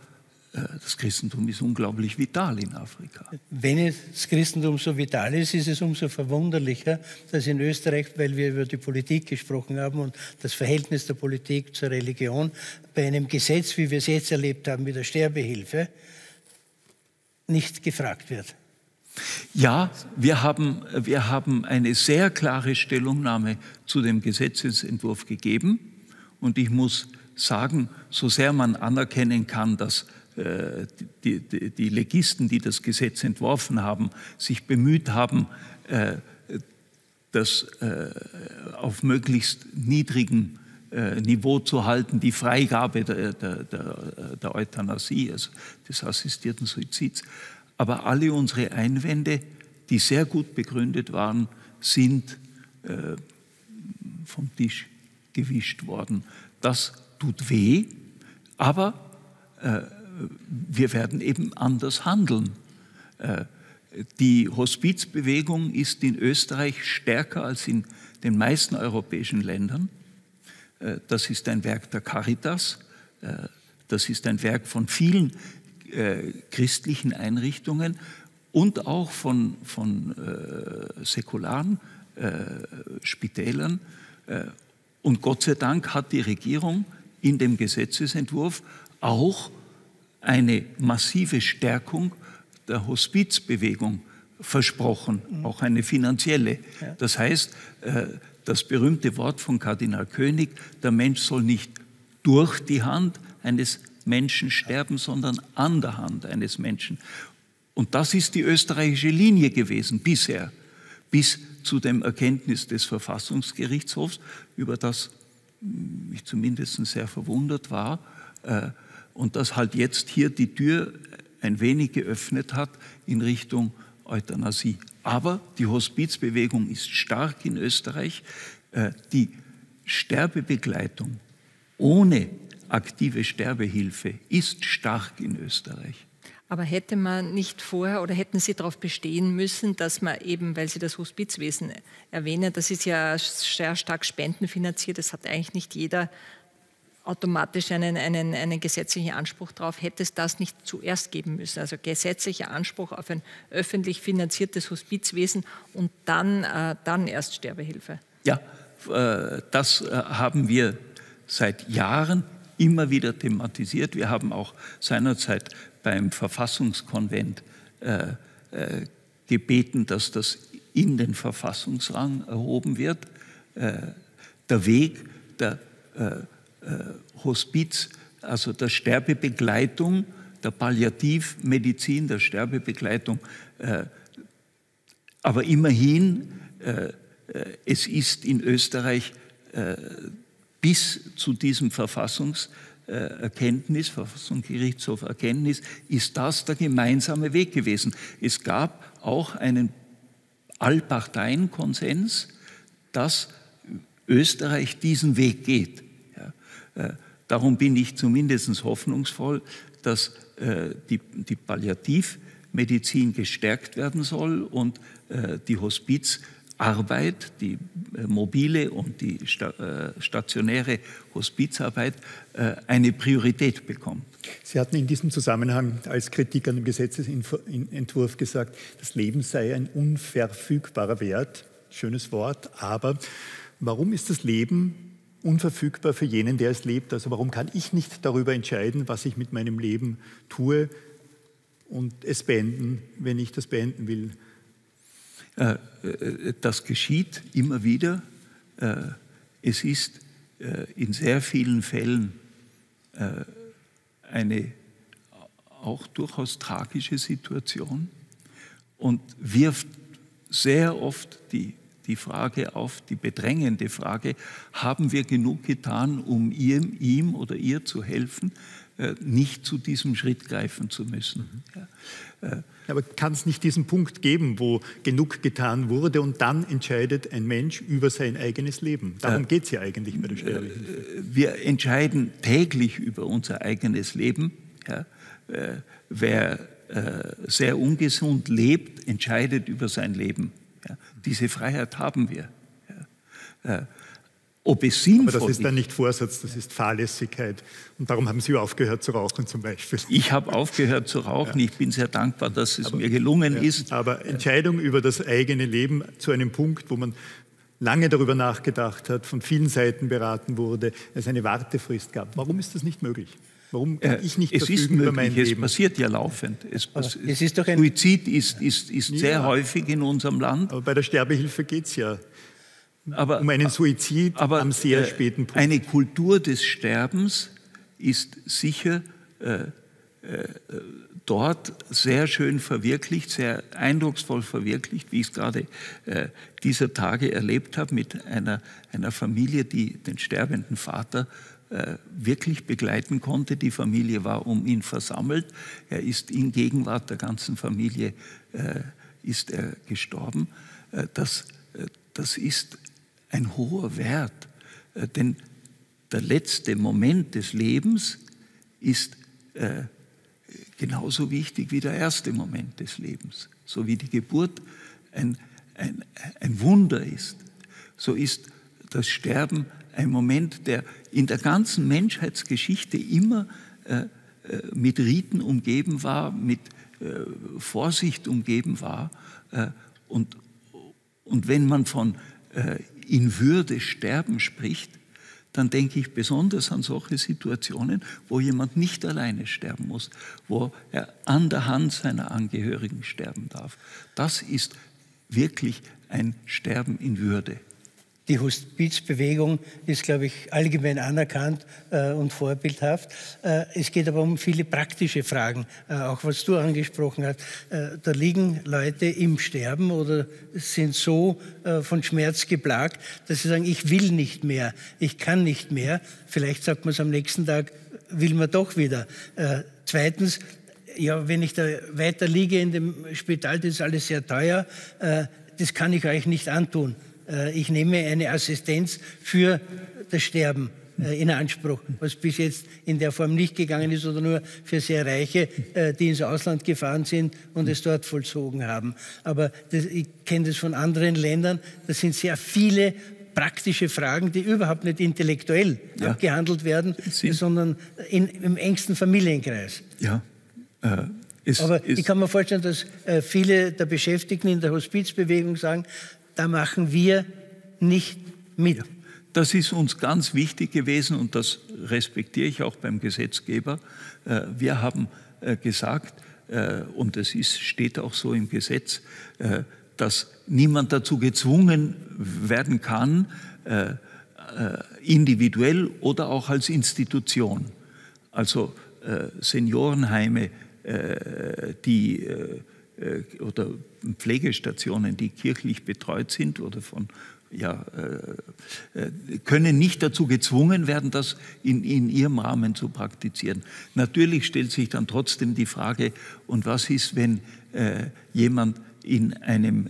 das Christentum ist unglaublich vital in Afrika. Wenn das Christentum so vital ist, ist es umso verwunderlicher, dass in Österreich, weil wir über die Politik gesprochen haben und das Verhältnis der Politik zur Religion, bei einem Gesetz, wie wir es jetzt erlebt haben mit der Sterbehilfe, nicht gefragt wird. Ja, wir haben eine sehr klare Stellungnahme zu dem Gesetzentwurf gegeben, und ich muss sagen, so sehr man anerkennen kann, dass die Legisten, die das Gesetz entworfen haben, sich bemüht haben, das auf möglichst niedrigem Niveau zu halten, die Freigabe der Euthanasie, also des assistierten Suizids. Aber alle unsere Einwände, die sehr gut begründet waren, sind vom Tisch gewischt worden. Das tut weh, aber wir werden eben anders handeln. Die Hospizbewegung ist in Österreich stärker als in den meisten europäischen Ländern. Das ist ein Werk der Caritas, das ist ein Werk von vielen christlichen Einrichtungen und auch von säkularen Spitälern. Und Gott sei Dank hat die Regierung in dem Gesetzesentwurf auch eine massive Stärkung der Hospizbewegung versprochen, auch eine finanzielle. Das heißt, das berühmte Wort von Kardinal König, der Mensch soll nicht durch die Hand eines Menschen sterben, sondern an der Hand eines Menschen. Und das ist die österreichische Linie gewesen bisher, bis zu dem Erkenntnis des Verfassungsgerichtshofs, über das ich zumindest sehr verwundert war, und das halt jetzt hier die Tür ein wenig geöffnet hat in Richtung Euthanasie. Aber die Hospizbewegung ist stark in Österreich. Die Sterbebegleitung ohne aktive Sterbehilfe ist stark in Österreich. Aber hätte man nicht vorher oder hätten Sie darauf bestehen müssen, dass man eben, weil Sie das Hospizwesen erwähnen, das ist ja sehr stark spendenfinanziert, das hat eigentlich nicht jeder automatisch einen gesetzlichen Anspruch drauf, hätte es das nicht zuerst geben müssen. Also gesetzlicher Anspruch auf ein öffentlich finanziertes Hospizwesen und dann erst Sterbehilfe. Ja, das haben wir seit Jahren immer wieder thematisiert. Wir haben auch seinerzeit beim Verfassungskonvent gebeten, dass das in den Verfassungsrang erhoben wird. Der Weg der Hospiz, also der Sterbebegleitung, der Palliativmedizin, der Sterbebegleitung. Aber immerhin, es ist in Österreich bis zu diesem Verfassungserkenntnis, Verfassungsgerichtshoferkenntnis, ist das der gemeinsame Weg gewesen. Es gab auch einen Allparteienkonsens, dass Österreich diesen Weg geht. Darum bin ich zumindest hoffnungsvoll, dass die Palliativmedizin gestärkt werden soll und die Hospizarbeit, die mobile und die stationäre Hospizarbeit eine Priorität bekommt. Sie hatten in diesem Zusammenhang als Kritik an dem Gesetzesentwurf gesagt, das Leben sei ein unverfügbarer Wert. Schönes Wort, aber warum ist das Leben unverfügbar für jenen, der es lebt? Also warum kann ich nicht darüber entscheiden, was ich mit meinem Leben tue und es beenden, wenn ich das beenden will? Das geschieht immer wieder. Es ist in sehr vielen Fällen eine auch durchaus tragische Situation und wirft sehr oft die Frage auf, die bedrängende Frage, haben wir genug getan, um ihm oder ihr zu helfen, nicht zu diesem Schritt greifen zu müssen. Aber kann es nicht diesen Punkt geben, wo genug getan wurde und dann entscheidet ein Mensch über sein eigenes Leben? Darum geht es ja eigentlich bei der Sterbehilfe. Wir entscheiden täglich über unser eigenes Leben. Ja. Wer sehr ungesund lebt, entscheidet über sein Leben. Ja, diese Freiheit haben wir. Ja. Ob es sinnvoll ist. Aber das ist dann nicht Vorsatz, das ist Fahrlässigkeit. Und darum haben Sie aufgehört zu rauchen zum Beispiel. Ich habe aufgehört zu rauchen. Ja. Ich bin sehr dankbar, dass es mir gelungen ist. Aber Entscheidung über das eigene Leben zu einem Punkt, wo man lange darüber nachgedacht hat, von vielen Seiten beraten wurde, es eine Wartefrist gab. Warum ist das nicht möglich? Warum kann ich nicht verfügen über mein Leben? Es passiert ja laufend. Suizid ist sehr häufig in unserem Land. Aber bei der Sterbehilfe geht es ja um einen Suizid am sehr späten Punkt. Eine Kultur des Sterbens ist sicher dort sehr schön verwirklicht, sehr eindrucksvoll verwirklicht, wie ich es gerade dieser Tage erlebt habe, mit einer Familie, die den sterbenden Vater wirklich begleiten konnte. Die Familie war um ihn versammelt. Er ist in Gegenwart der ganzen Familie ist er gestorben. Das ist ein hoher Wert, denn der letzte Moment des Lebens ist genauso wichtig wie der erste Moment des Lebens. So wie die Geburt ein Wunder ist, so ist das Sterben ein Moment, der in der ganzen Menschheitsgeschichte immer mit Riten umgeben war, mit Vorsicht umgeben war. Und wenn man von in Würde sterben spricht, dann denke ich besonders an solche Situationen, wo jemand nicht alleine sterben muss, wo er an der Hand seiner Angehörigen sterben darf. Das ist wirklich ein Sterben in Würde. Die Hospizbewegung ist, glaube ich, allgemein anerkannt und vorbildhaft. Es geht aber um viele praktische Fragen, auch was du angesprochen hast. Da liegen Leute im Sterben oder sind so von Schmerz geplagt, dass sie sagen, ich will nicht mehr, ich kann nicht mehr. Vielleicht sagt man es am nächsten Tag, will man doch wieder. Zweitens, ja, wenn ich da weiter liege in dem Spital, das ist alles sehr teuer, das kann ich euch nicht antun. Ich nehme eine Assistenz für das Sterben in Anspruch, was bis jetzt in der Form nicht gegangen ist oder nur für sehr Reiche, die ins Ausland gefahren sind und es dort vollzogen haben. Aber das, ich kenne das von anderen Ländern, das sind sehr viele praktische Fragen, die überhaupt nicht intellektuell abgehandelt werden, sondern im engsten Familienkreis. Ja. Aber ich kann mir vorstellen, dass viele der Beschäftigten in der Hospizbewegung sagen, da machen wir nicht mit. Das ist uns ganz wichtig gewesen und das respektiere ich auch beim Gesetzgeber. Wir haben gesagt, und es steht auch so im Gesetz, dass niemand dazu gezwungen werden kann, individuell oder auch als Institution. Also Seniorenheime, die oder Pflegestationen, die kirchlich betreut sind oder von, ja, können nicht dazu gezwungen werden, das in ihrem Rahmen zu praktizieren. Natürlich stellt sich dann trotzdem die Frage, und was ist, wenn jemand in einem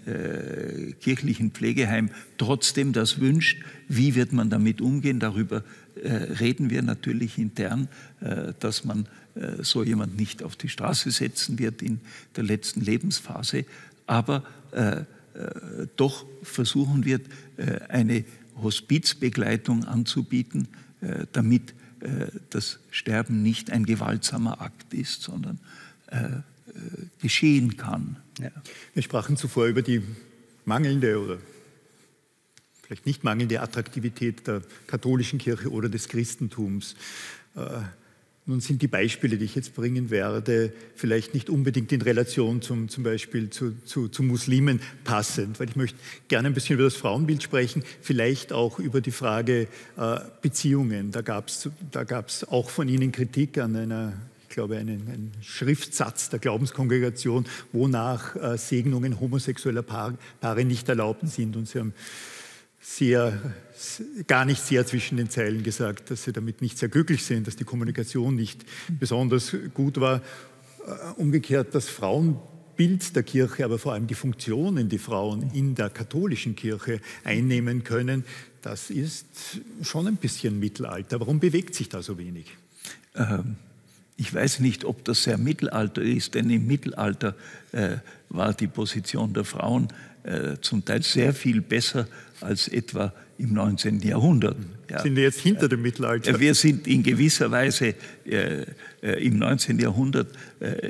kirchlichen Pflegeheim trotzdem das wünscht, wie wird man damit umgehen? Darüber reden wir natürlich intern, dass man so jemand nicht auf die Straße setzen wird in der letzten Lebensphase, aber doch versuchen wird, eine Hospizbegleitung anzubieten, damit das Sterben nicht ein gewaltsamer Akt ist, sondern geschehen kann. Ja. Wir sprachen zuvor über die mangelnde oder vielleicht nicht mangelnde Attraktivität der katholischen Kirche oder des Christentums. Nun sind die Beispiele, die ich jetzt bringen werde, vielleicht nicht unbedingt in Relation zum Beispiel zu Muslimen passend, weil ich möchte gerne ein bisschen über das Frauenbild sprechen, vielleicht auch über die Frage Beziehungen. Da gab's auch von Ihnen Kritik an einer, ich glaube, einen Schriftsatz der Glaubenskongregation, wonach Segnungen homosexueller Paare nicht erlaubt sind. Und Sie haben gar nicht sehr zwischen den Zeilen gesagt, dass Sie damit nicht sehr glücklich sind, dass die Kommunikation nicht besonders gut war. Umgekehrt, das Frauenbild der Kirche, aber vor allem die Funktionen, die Frauen in der katholischen Kirche einnehmen können, das ist schon ein bisschen Mittelalter. Warum bewegt sich da so wenig? Ich weiß nicht, ob das sehr Mittelalter ist, denn im Mittelalter war die Position der Frauen zum Teil sehr viel besser als etwa im 19. Jahrhundert. Ja. Sind wir jetzt hinter dem Mittelalter? Wir sind in gewisser Weise im 19. Jahrhundert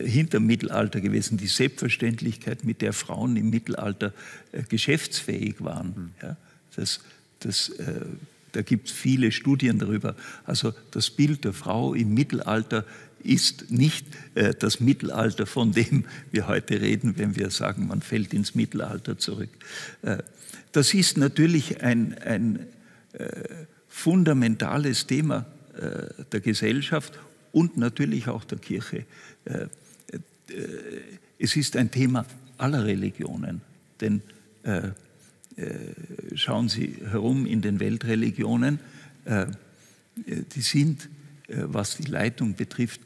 hinter dem Mittelalter gewesen. Die Selbstverständlichkeit, mit der Frauen im Mittelalter geschäftsfähig waren, ja, da gibt es viele Studien darüber. Also das Bild der Frau im Mittelalter ist nicht das Mittelalter, von dem wir heute reden, wenn wir sagen, man fällt ins Mittelalter zurück. Das ist natürlich ein fundamentales Thema der Gesellschaft und natürlich auch der Kirche. Es ist ein Thema aller Religionen, denn schauen Sie herum in den Weltreligionen, die sind, was die Leitung betrifft,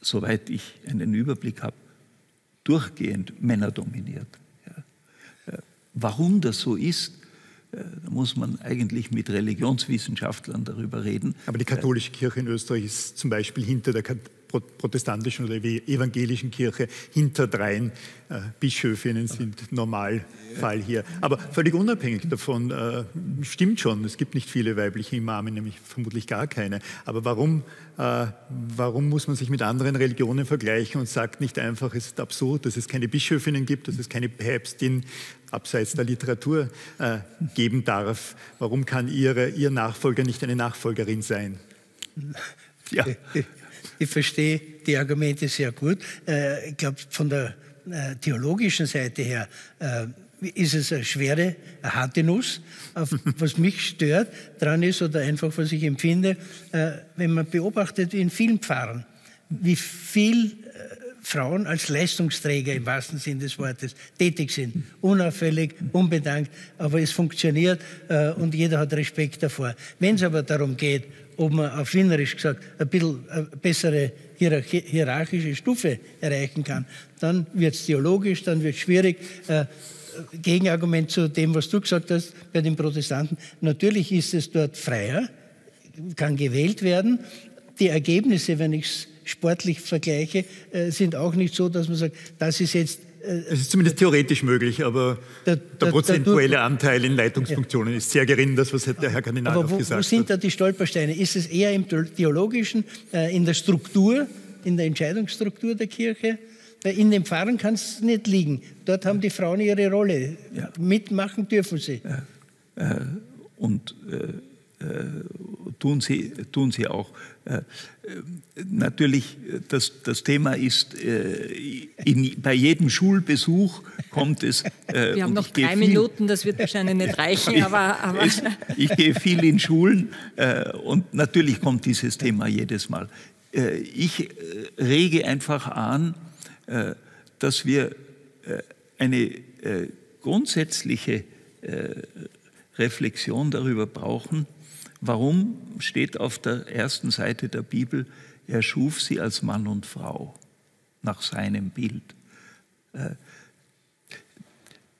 soweit ich einen Überblick habe, durchgehend männerdominiert. Ja. Warum das so ist, da muss man eigentlich mit Religionswissenschaftlern darüber reden. Aber die katholische Kirche in Österreich ist zum Beispiel hinter der protestantischen oder evangelischen Kirche hinterdrein. Bischöfinnen sind Normalfall hier. Aber völlig unabhängig davon, stimmt schon, es gibt nicht viele weibliche Imame, nämlich vermutlich gar keine. Aber warum muss man sich mit anderen Religionen vergleichen und sagt nicht einfach, es ist absurd, dass es keine Bischöfinnen gibt, dass es keine Päpstin abseits der Literatur geben darf? Warum kann ihr Nachfolger nicht eine Nachfolgerin sein? Ja. Ich verstehe die Argumente sehr gut. Ich glaube, von der theologischen Seite her ist es eine schwere, eine harte Nuss. Was mich stört dran ist, oder einfach was ich empfinde, wenn man beobachtet in vielen Pfarren, wie viel Frauen als Leistungsträger im wahrsten Sinn des Wortes tätig sind. Unauffällig, unbedankt, aber es funktioniert und jeder hat Respekt davor. Wenn es aber darum geht, ob man auf Wienerisch gesagt ein bisschen eine bessere hierarchische Stufe erreichen kann, dann wird es theologisch, dann wird es schwierig. Gegenargument zu dem, was du gesagt hast bei den Protestanten, natürlich ist es dort freier, kann gewählt werden. Die Ergebnisse, wenn ich es sportlich vergleiche, sind auch nicht so, dass man sagt, das ist jetzt... Es ist zumindest theoretisch möglich, aber der prozentuelle Anteil in Leitungsfunktionen ist sehr gering, das, was der Herr Kardinal auch gesagt hat. Wo sind da die Stolpersteine? Ist es eher im Theologischen, in der Struktur, in der Entscheidungsstruktur der Kirche? In den Pfarren kann es nicht liegen. Dort haben die Frauen ihre Rolle. Ja. Mitmachen dürfen sie. Ja. Und... tun sie auch. Natürlich, das Thema ist, bei jedem Schulbesuch kommt es... Wir haben noch 3 Minuten, das wird wahrscheinlich nicht reichen, aber... Ich gehe viel in Schulen und natürlich kommt dieses Thema jedes Mal. Ich rege einfach an, dass wir eine grundsätzliche Reflexion darüber brauchen, warum steht auf der ersten Seite der Bibel, er schuf sie als Mann und Frau nach seinem Bild.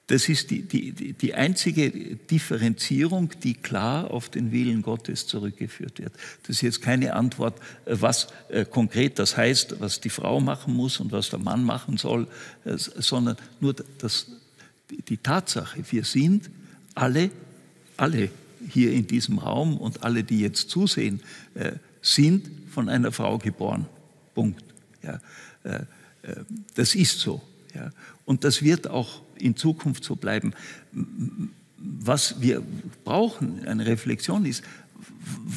Das ist die einzige Differenzierung, die klar auf den Willen Gottes zurückgeführt wird. Das ist jetzt keine Antwort, was konkret das heißt, was die Frau machen muss und was der Mann machen soll, sondern nur die Tatsache, wir sind alle hier in diesem Raum und alle, die jetzt zusehen, sind von einer Frau geboren. Punkt. Ja, das ist so. Ja. Und das wird auch in Zukunft so bleiben. Was wir brauchen, eine Reflexion ist,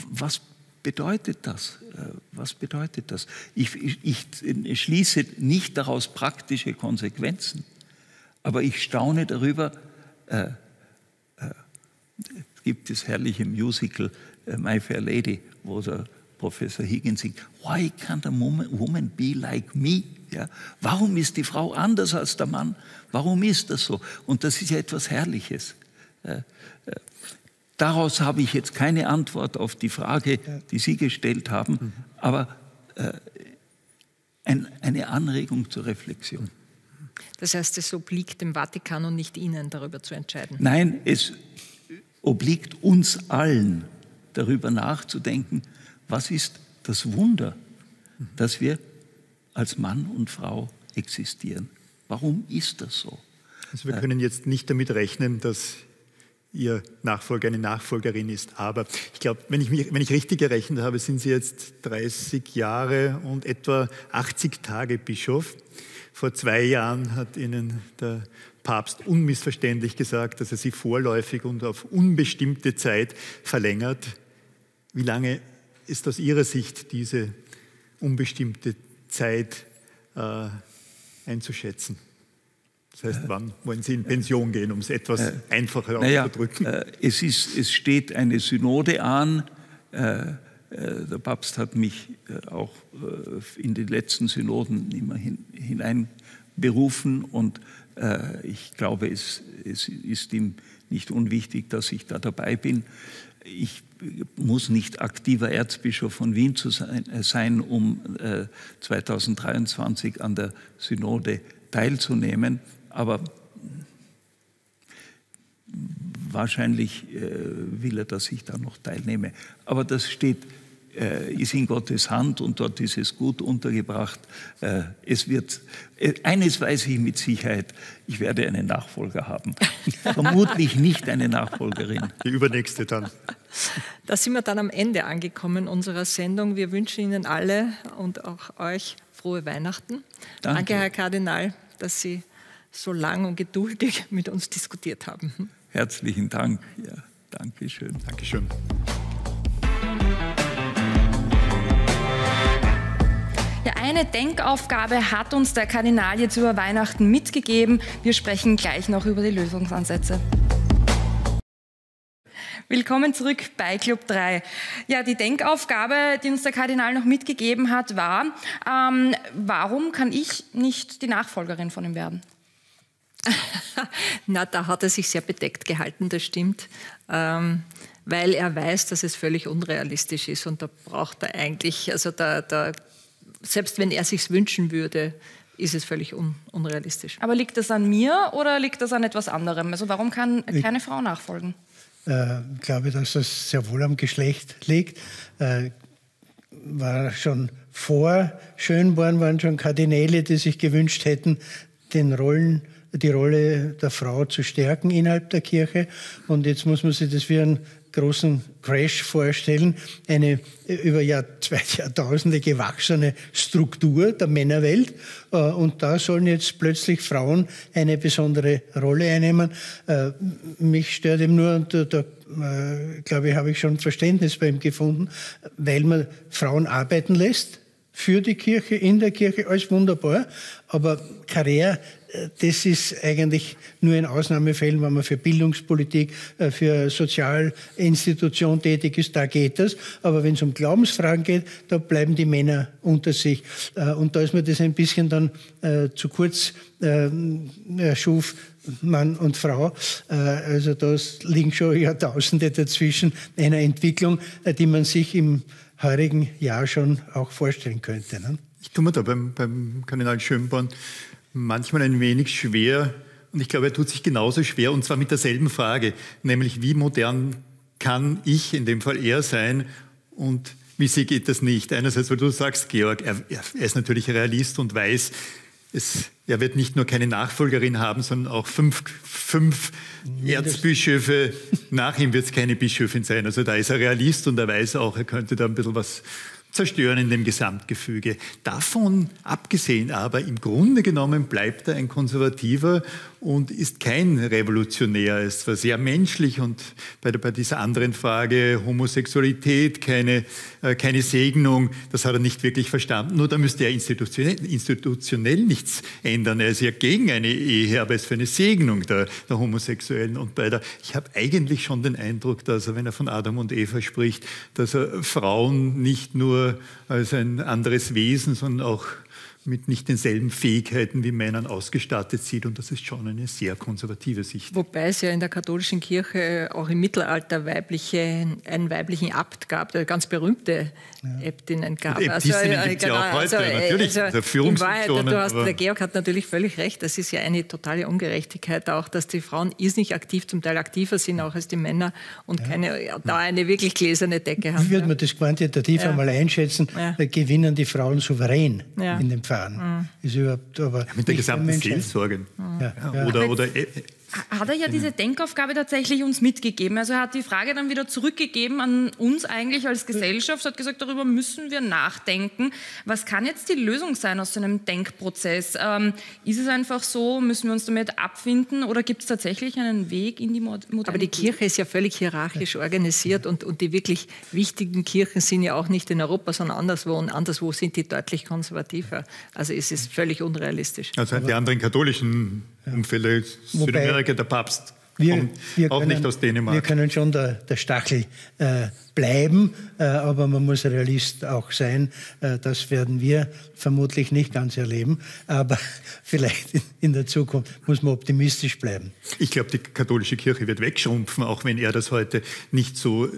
was bedeutet das? Was bedeutet das? Ich schließe nicht daraus praktische Konsequenzen, aber ich staune darüber, es gibt das herrliche Musical My Fair Lady, wo der Professor Higgins singt, Why can't a woman be like me? Ja? Warum ist die Frau anders als der Mann? Warum ist das so? Und das ist ja etwas Herrliches. Daraus habe ich jetzt keine Antwort auf die Frage, die Sie gestellt haben, aber eine Anregung zur Reflexion. Das heißt, es obliegt dem Vatikan und nicht Ihnen, darüber zu entscheiden? Nein, es obliegt uns allen, darüber nachzudenken, was ist das Wunder, dass wir als Mann und Frau existieren. Warum ist das so? Also wir können jetzt nicht damit rechnen, dass Ihr Nachfolger eine Nachfolgerin ist. Aber ich glaube, wenn ich richtig gerechnet habe, sind Sie jetzt 30 Jahre und etwa 80 Tage Bischof. Vor 2 Jahren hat Ihnen der Papst unmissverständlich gesagt, dass er Sie vorläufig und auf unbestimmte Zeit verlängert. Wie lange ist aus Ihrer Sicht diese unbestimmte Zeit einzuschätzen? Das heißt, wann wollen Sie in Pension gehen, um es etwas einfacher auszudrücken? Es steht eine Synode an. Der Papst hat mich auch in die letzten Synoden immer hineinberufen und ich glaube, es ist ihm nicht unwichtig, dass ich da dabei bin. Ich muss nicht aktiver Erzbischof von Wien sein, um 2023 an der Synode teilzunehmen, aber wahrscheinlich will er, dass ich da noch teilnehme. Aber das steht, ist in Gottes Hand und dort ist es gut untergebracht. Eines weiß ich mit Sicherheit, ich werde einen Nachfolger haben. Vermutlich nicht eine Nachfolgerin. Die übernächste dann. Da sind wir dann am Ende angekommen unserer Sendung. Wir wünschen Ihnen alle und auch euch frohe Weihnachten. Danke, Herr Kardinal, dass Sie so lang und geduldig mit uns diskutiert haben. Herzlichen Dank. Ja, Dankeschön. Dankeschön. Ja, eine Denkaufgabe hat uns der Kardinal jetzt über Weihnachten mitgegeben. Wir sprechen gleich noch über die Lösungsansätze. Willkommen zurück bei Club 3. Ja, die Denkaufgabe, die uns der Kardinal noch mitgegeben hat, war, warum kann ich nicht die Nachfolgerin von ihm werden? Na, da hat er sich sehr bedeckt gehalten, das stimmt, weil er weiß, dass es völlig unrealistisch ist und da braucht er eigentlich, also selbst wenn er sich's wünschen würde, ist es völlig unrealistisch. Aber liegt das an mir oder liegt das an etwas anderem? Also warum kann keine Frau nachfolgen? Ich glaube, dass es sehr wohl am Geschlecht liegt. War schon vor Schönborn waren schon Kardinäle, die sich gewünscht hätten, die Rolle der Frau zu stärken innerhalb der Kirche. Und jetzt muss man sich das wie einen großen Crash vorstellen, eine über zwei Jahrtausende gewachsene Struktur der Männerwelt. Und da sollen jetzt plötzlich Frauen eine besondere Rolle einnehmen. Mich stört eben nur, und da glaube ich, habe ich schon Verständnis bei ihm gefunden, weil man Frauen arbeiten lässt für die Kirche, in der Kirche, alles wunderbar, aber Karriere, das ist eigentlich nur in Ausnahmefällen, wenn man für Bildungspolitik, für Sozialinstitutionen tätig ist, da geht das. Aber wenn es um Glaubensfragen geht, da bleiben die Männer unter sich. Und da ist mir das ein bisschen dann zu kurz erschuf, Mann und Frau. Also da liegen schon Jahrtausende dazwischen einer Entwicklung, die man sich im heurigen Jahr schon auch vorstellen könnte. Ne? Ich tue mir da beim Kardinal Schönborn manchmal ein wenig schwer, und ich glaube, er tut sich genauso schwer, und zwar mit derselben Frage, nämlich wie modern kann ich, in dem Fall er, sein und wie sehr geht das nicht? Einerseits, weil du sagst, Georg, er ist natürlich Realist und weiß, er wird nicht nur keine Nachfolgerin haben, sondern auch fünf Erzbischöfe, nach ihm wird es keine Bischöfin sein. Also da ist er Realist und er weiß auch, er könnte da ein bisschen was zerstören in dem Gesamtgefüge. Davon abgesehen aber, im Grunde genommen bleibt er ein Konservativer und ist kein Revolutionär. Er ist zwar sehr menschlich und bei dieser anderen Frage Homosexualität, keine Segnung, das hat er nicht wirklich verstanden. Nur da müsste er institutionell nichts ändern. Er ist ja gegen eine Ehe, aber ist für eine Segnung der Homosexuellen. Und ich habe eigentlich schon den Eindruck, dass er, wenn er von Adam und Eva spricht, dass er Frauen nicht nur als ein anderes Wesen, sondern auch mit nicht denselben Fähigkeiten wie Männern ausgestattet sieht. Und das ist schon eine sehr konservative Sicht. Wobei es ja in der katholischen Kirche auch im Mittelalter einen weiblichen Abt gab, der ganz berühmte Äbtinnen gab. Und Äbtissinnen gibt es ja auch heute, natürlich. Der Georg hat natürlich völlig recht, das ist ja eine totale Ungerechtigkeit auch, dass die Frauen irrsinnig aktiv, zum Teil aktiver sind auch als die Männer und da eine wirklich gläserne Decke haben. Wie würde man das quantitativ einmal einschätzen? Gewinnen die Frauen souverän in dem Fall? Ist überhaupt, aber mit der gesamten Seelsorge. Hat er ja diese Denkaufgabe tatsächlich uns mitgegeben. Also er hat die Frage dann wieder zurückgegeben an uns eigentlich als Gesellschaft. Er hat gesagt, darüber müssen wir nachdenken. Was kann jetzt die Lösung sein aus so einem Denkprozess? Ist es einfach so, müssen wir uns damit abfinden oder gibt es tatsächlich einen Weg in die Modernität? Aber die Kirche ist ja völlig hierarchisch organisiert und die wirklich wichtigen Kirchen sind ja auch nicht in Europa, sondern anderswo. Und anderswo sind die deutlich konservativer. Also es ist völlig unrealistisch. Also die anderen katholischen Umfälle, Südamerika, der Papst Wir nicht aus Dänemark. Wir können schon der Stachel bleiben, aber man muss Realist auch sein. Das werden wir vermutlich nicht ganz erleben, aber vielleicht in der Zukunft muss man optimistisch bleiben. Ich glaube, die katholische Kirche wird wegschrumpfen, auch wenn er das heute nicht so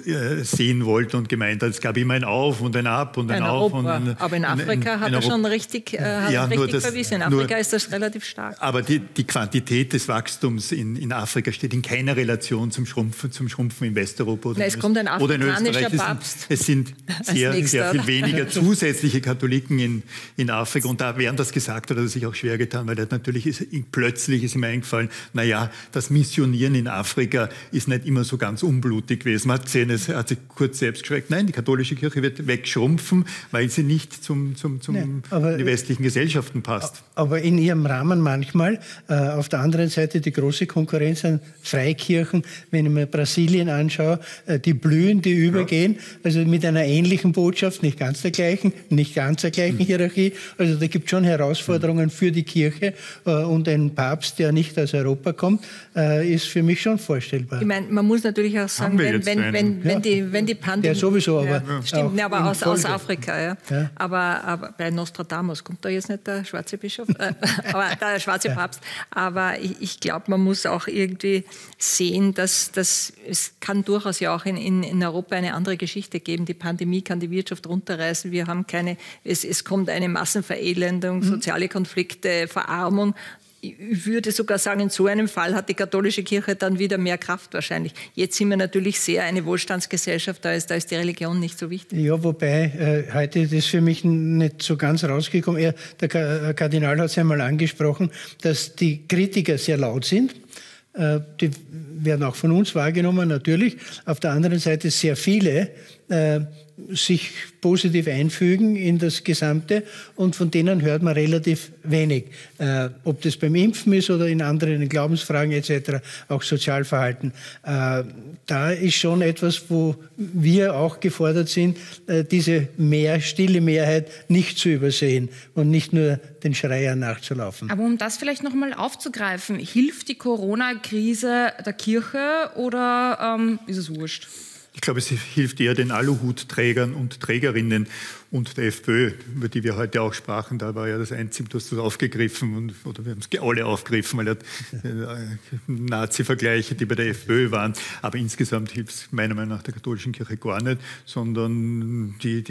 sehen wollte und gemeint hat. Es gab immer ein Auf und ein Ab und ein Auf. Und ein, aber in Afrika hat er schon richtig, richtig verwiesen. In Afrika ist das relativ stark. Aber die Quantität des Wachstums in Afrika steht in keiner Relation zum Schrumpfen in Westeuropa oder in Österreich. Es sind sehr viel weniger zusätzliche Katholiken in Afrika. Und da, während das gesagt hat, hat er sich auch schwer getan, weil er natürlich plötzlich ist ihm eingefallen, naja, das Missionieren in Afrika ist nicht immer so ganz unblutig gewesen. Man hat gesehen, es hat sich kurz selbst geschreckt. Nein, die katholische Kirche wird wegschrumpfen, weil sie nicht in die westlichen Gesellschaften passt. Aber in ihrem Rahmen manchmal. Auf der anderen Seite die große Konkurrenz an Freikirchen, wenn ich mir Brasilien anschaue, die blühen, die übergehen, also mit einer ähnlichen Botschaft, nicht ganz der gleichen Hierarchie. Also da gibt es schon Herausforderungen für die Kirche und ein Papst, der nicht aus Europa kommt, ist für mich schon vorstellbar. Ich meine, man muss natürlich auch sagen, wenn die Pandemie... Ja, sowieso, aber... Ja, stimmt, ja, aber aus Afrika, ja. Ja. Aber bei Nostradamus kommt da jetzt nicht der schwarze Bischof, aber der schwarze Papst. Aber ich glaube, man muss auch irgendwie sehen, dass es kann durchaus ja auch in Europa eine andere Geschichte geben. Die Pandemie kann die Wirtschaft runterreißen. Wir haben keine... Es kommt eine Massenverelendung, soziale Konflikte, Verarmung. Ich würde sogar sagen, in so einem Fall hat die katholische Kirche dann wieder mehr Kraft wahrscheinlich. Jetzt sind wir natürlich sehr eine Wohlstandsgesellschaft, da ist die Religion nicht so wichtig. Ja, wobei, heute ist das für mich nicht so ganz rausgekommen. Der Kardinal hat es einmal angesprochen, dass die Kritiker sehr laut sind. Die werden auch von uns wahrgenommen, natürlich. Auf der anderen Seite sehr viele sich positiv einfügen in das Gesamte und von denen hört man relativ wenig. Ob das beim Impfen ist oder in anderen Glaubensfragen etc., auch Sozialverhalten. Da ist schon etwas, wo wir auch gefordert sind, diese stille Mehrheit nicht zu übersehen und nicht nur den Schreiern nachzulaufen. Aber um das vielleicht nochmal aufzugreifen, hilft die Corona-Krise der Kirche oder ist es wurscht? Ich glaube, es hilft eher den Aluhutträgern und Trägerinnen und der FPÖ, über die wir heute auch sprachen. Da war ja das Einzige, du hast das aufgegriffen, oder wir haben es alle aufgegriffen, weil er Nazi-Vergleiche, die bei der FPÖ waren. Aber insgesamt hilft es meiner Meinung nach der katholischen Kirche gar nicht, sondern die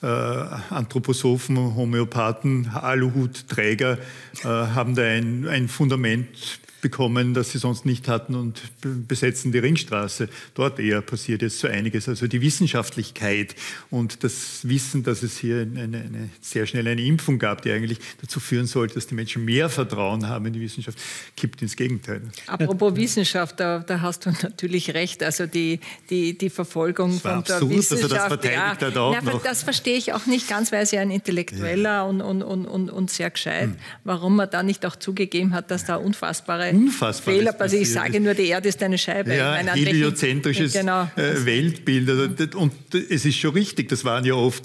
Anthroposophen, Homöopathen, Aluhutträger haben da ein Fundament bekommen, das sie sonst nicht hatten und besetzen die Ringstraße. Dort eher passiert jetzt so einiges. Also die Wissenschaftlichkeit und das Wissen, dass es hier sehr schnell eine Impfung gab, die eigentlich dazu führen sollte, dass die Menschen mehr Vertrauen haben in die Wissenschaft, kippt ins Gegenteil. Apropos Wissenschaft, da hast du natürlich recht. Also die Verfolgung von der Wissenschaft. Dass er das verteidigt hat auch noch. Das verstehe ich auch nicht ganz, weil er ein Intellektueller und sehr gescheit, warum man da nicht auch zugegeben hat, dass da unfassbare Fehler passiert. Ich sage nur, die Erde ist eine Scheibe. Ja, ein heliozentrisches Weltbild. Und es ist schon richtig, das waren ja oft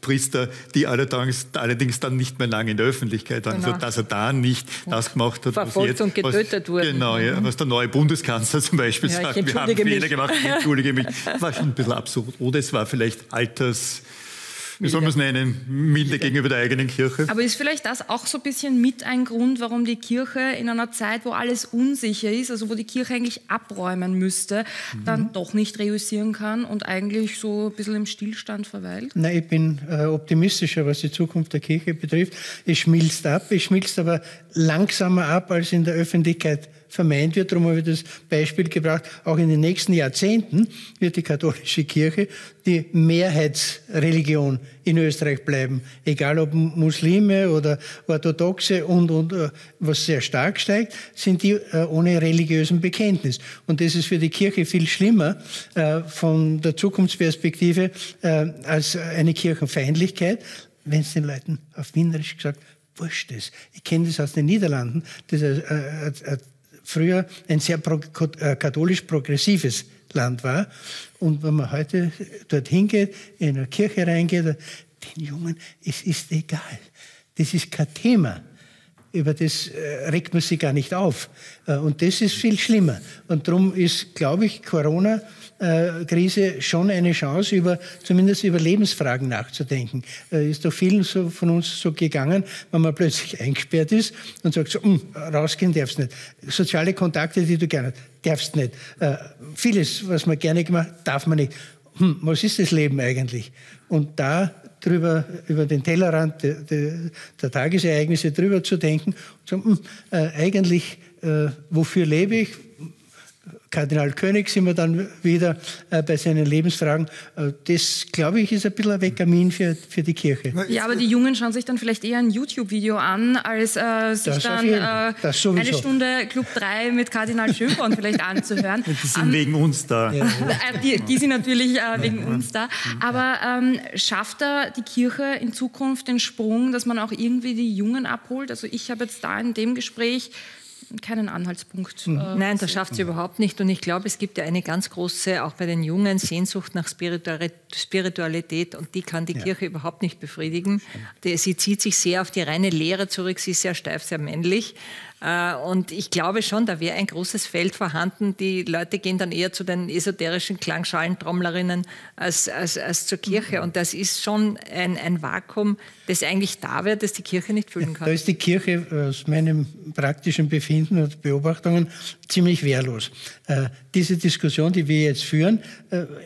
Priester, die allerdings dann nicht mehr lange in der Öffentlichkeit waren. Genau. Also, dass er da nicht das gemacht hat, verfolgt und getötet wurde. Genau, ja, was der neue Bundeskanzler zum Beispiel sagt, wir haben Fehler gemacht, ich entschuldige mich. Das war schon ein bisschen absurd. Oder es war vielleicht wie soll man es nennen? Milde gegenüber der eigenen Kirche. Aber ist vielleicht das auch so ein bisschen mit ein Grund, warum die Kirche in einer Zeit, wo alles unsicher ist, also wo die Kirche eigentlich abräumen müsste, dann doch nicht reüssieren kann und eigentlich so ein bisschen im Stillstand verweilt? Nein, ich bin optimistischer, was die Zukunft der Kirche betrifft. Es schmilzt aber langsamer ab, als in der Öffentlichkeit vermeint wird. Darum habe ich das Beispiel gebracht. Auch in den nächsten Jahrzehnten wird die katholische Kirche die Mehrheitsreligion in Österreich bleiben. Egal ob Muslime oder Orthodoxe und was sehr stark steigt, sind die ohne religiösen Bekenntnis. Und das ist für die Kirche viel schlimmer von der Zukunftsperspektive als eine Kirchenfeindlichkeit, wenn es den Leuten auf Wienerisch gesagt wurscht ist. Ich kenne das aus den Niederlanden, das früher ein sehr katholisch progressives Land war. Und wenn man heute dorthin geht, in eine Kirche reingeht, den Jungen, es ist egal. Das ist kein Thema. über das regt man sich gar nicht auf. Und das ist viel schlimmer. Und darum ist, glaube ich, Corona-Krise schon eine Chance, zumindest über Lebensfragen nachzudenken. Ist doch vielen so, von uns so gegangen, wenn man plötzlich eingesperrt ist und sagt, so, rausgehen darfst nicht. Soziale Kontakte, die du gerne hast, darfst nicht. Vieles, was man gerne gemacht hat, darf man nicht. Was ist das Leben eigentlich? Und darüber, über den Tellerrand der Tagesereignisse drüber zu denken und sagen, eigentlich, wofür lebe ich? Kardinal König sind wir dann wieder bei seinen Lebensfragen. Das, glaube ich, ist ein bisschen ein Wegkamin für die Kirche. Ja, aber die Jungen schauen sich dann vielleicht eher ein YouTube-Video an, als sich dann eine Stunde Club 3 mit Kardinal Schönborn vielleicht anzuhören. Die sind wegen uns da. Ja. Die sind natürlich wegen uns da. Aber schafft da die Kirche in Zukunft den Sprung, dass man auch irgendwie die Jungen abholt? Also ich habe jetzt da in dem Gespräch keinen Anhaltspunkt. Nein, das schafft sie überhaupt nicht. Und ich glaube, es gibt ja eine ganz große, auch bei den Jungen, Sehnsucht nach Spiritualität. Und die kann die Kirche überhaupt nicht befriedigen. Sie zieht sich sehr auf die reine Lehre zurück. Sie ist sehr steif, sehr männlich. Und ich glaube schon, da wäre ein großes Feld vorhanden. Die Leute gehen dann eher zu den esoterischen Klangschalentrommlerinnen als zur Kirche. Und das ist schon ein Vakuum, das eigentlich da wäre, das die Kirche nicht füllen kann. Da ist die Kirche aus meinem praktischen Befinden und Beobachtungen ziemlich wehrlos. Diese Diskussion, die wir jetzt führen,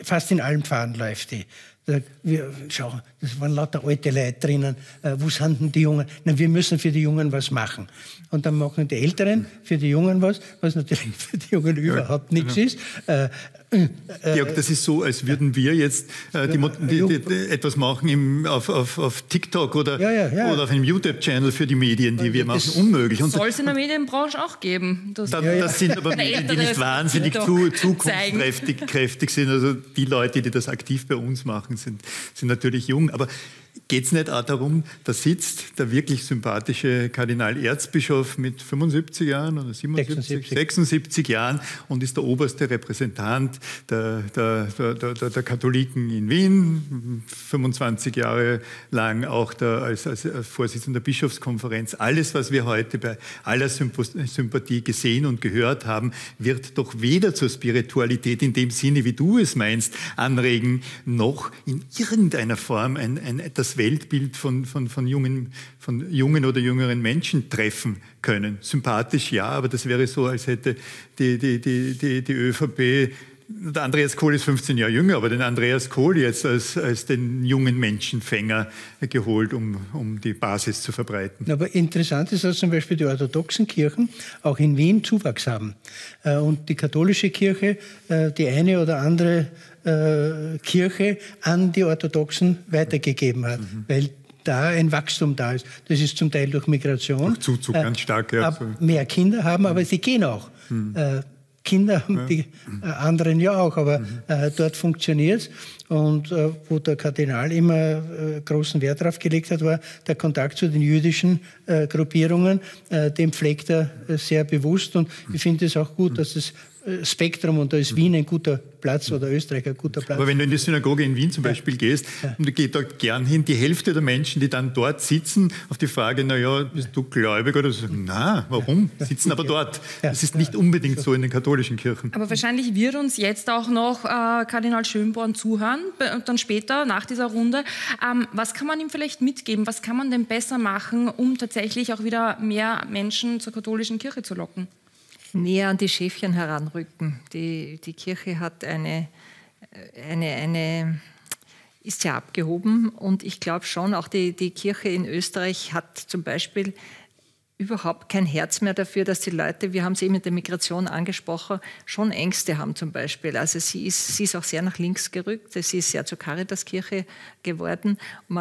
fast in allen Pfaden läuft die. Wir schauen, das waren lauter alte Leute drinnen, wo sind denn die Jungen? Na, wir müssen für die Jungen was machen. Und dann machen die Älteren für die Jungen was, was natürlich für die Jungen überhaupt nichts ist. Georg, das ist so, als würden wir jetzt etwas machen auf TikTok oder auf einem YouTube-Channel für die Medien, die wir machen, unmöglich. Soll es in der Medienbranche auch geben. Das sind aber Medien, die nicht wahnsinnig zukunftskräftig sind. Also die Leute, die das aktiv bei uns machen, sind natürlich jung. Aber geht es nicht auch darum, da sitzt der wirklich sympathische Kardinal-Erzbischof mit 75 Jahren oder 76 Jahren und ist der oberste Repräsentant der Katholiken in Wien, 25 Jahre lang auch als Vorsitzender der Bischofskonferenz. Alles, was wir heute bei aller Sympathie gesehen und gehört haben, wird doch weder zur Spiritualität in dem Sinne, wie du es meinst, anregen, noch in irgendeiner Form das Weltbild von jungen oder jüngeren Menschen treffen können. Sympathisch ja, aber das wäre so, als hätte die ÖVP, der Andreas Kohl ist 15 Jahre jünger, aber den Andreas Kohl jetzt als den jungen Menschenfänger geholt, um die Basis zu verbreiten. Aber interessant ist, dass zum Beispiel die orthodoxen Kirchen auch in Wien Zuwachs haben. Und die katholische Kirche, die eine oder andere Kirche an die Orthodoxen weitergegeben hat, weil da ein Wachstum da ist. Das ist zum Teil durch Migration. Durch Zuzug ganz stark. Ja. Mehr Kinder haben, aber sie gehen auch. Kinder haben die anderen ja auch, aber dort funktioniert es. Und wo der Kardinal immer großen Wert drauf gelegt hat, war der Kontakt zu den jüdischen Gruppierungen. Den pflegt er sehr bewusst. Und ich finde es auch gut, dass es Spektrum, und da ist Wien ein guter Platz oder Österreich ein guter Platz. Aber wenn du in die Synagoge in Wien zum Beispiel gehst, und du gehst dort gern hin, die Hälfte der Menschen, die dann dort sitzen, auf die Frage, naja, bist du gläubig oder so, na, warum? Sitzen aber dort. Das ist nicht unbedingt so in den katholischen Kirchen. Aber wahrscheinlich wird uns jetzt auch noch Kardinal Schönborn zuhören, und dann später, nach dieser Runde. Was kann man ihm vielleicht mitgeben? Was kann man denn besser machen, um tatsächlich auch wieder mehr Menschen zur katholischen Kirche zu locken? Näher an die Schäfchen heranrücken. Die Kirche hat ist ja abgehoben, und ich glaube schon, auch die Kirche in Österreich hat zum Beispiel überhaupt kein Herz mehr dafür, dass die Leute, wir haben es eben mit der Migration angesprochen, schon Ängste haben zum Beispiel. Also sie ist auch sehr nach links gerückt, sie ist sehr zur Caritas-Kirche geworden. Und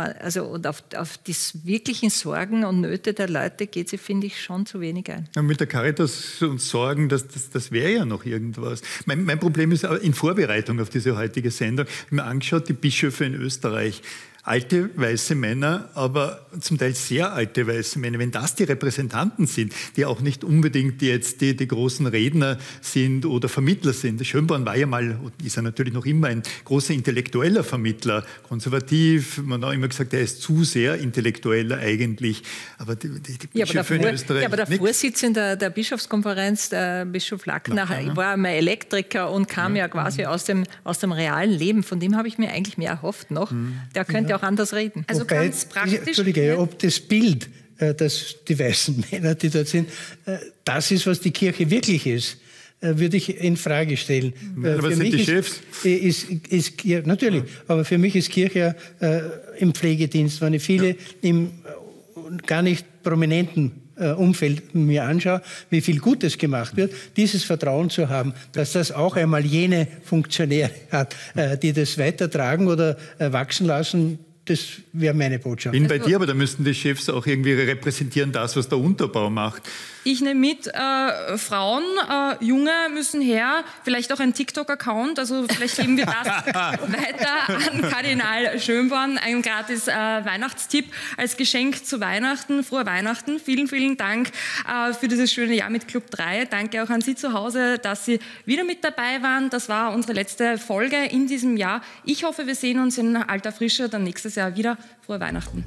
auf die wirklichen Sorgen und Nöte der Leute geht sie, finde ich, schon zu wenig ein. Ja, mit der Caritas und Sorgen, das wäre ja noch irgendwas. Mein Problem ist in Vorbereitung auf diese heutige Sendung, ich habe mir angeschaut, die Bischöfe in Österreich, alte weiße Männer, aber zum Teil sehr alte weiße Männer, wenn das die Repräsentanten sind, die auch nicht unbedingt jetzt die großen Redner sind oder Vermittler sind. Schönborn war ja mal, ist er natürlich noch immer, ein großer intellektueller Vermittler, konservativ, man hat auch immer gesagt, er ist zu sehr intellektueller eigentlich, aber die Bischöfe in Österreich... Ja, aber der Vorsitzende der Bischofskonferenz, der Bischof Lackner, war mal Elektriker und kam ja quasi aus dem realen Leben, von dem habe ich mir eigentlich mehr erhofft noch, der könnte auch anders reden. Also wobei, ganz praktisch... Entschuldige, ob das Bild, dass die weißen Männer, die dort sind, das ist, was die Kirche wirklich ist, würde ich in Frage stellen. Ja, aber für mich sind die Chefs? Ja, natürlich, aber für mich ist Kirche im Pflegedienst, wenn ich viele im gar nicht prominenten Umfeld mir anschaue, wie viel Gutes gemacht wird, dieses Vertrauen zu haben, dass das auch einmal jene Funktionäre hat, die das weitertragen oder wachsen lassen, das wäre meine Botschaft. Ich bin bei dir, aber da müssten die Chefs auch irgendwie repräsentieren, das, was der Unterbau macht. Ich nehme mit, Frauen, Junge müssen her, vielleicht auch ein TikTok-Account, also vielleicht geben wir das weiter an Kardinal Schönborn, ein gratis Weihnachtstipp als Geschenk zu Weihnachten, frohe Weihnachten. Vielen, vielen Dank für dieses schöne Jahr mit Club 3. Danke auch an Sie zu Hause, dass Sie wieder mit dabei waren. Das war unsere letzte Folge in diesem Jahr. Ich hoffe, wir sehen uns in alter Frische dann nächstes Jahr wieder. Frohe Weihnachten.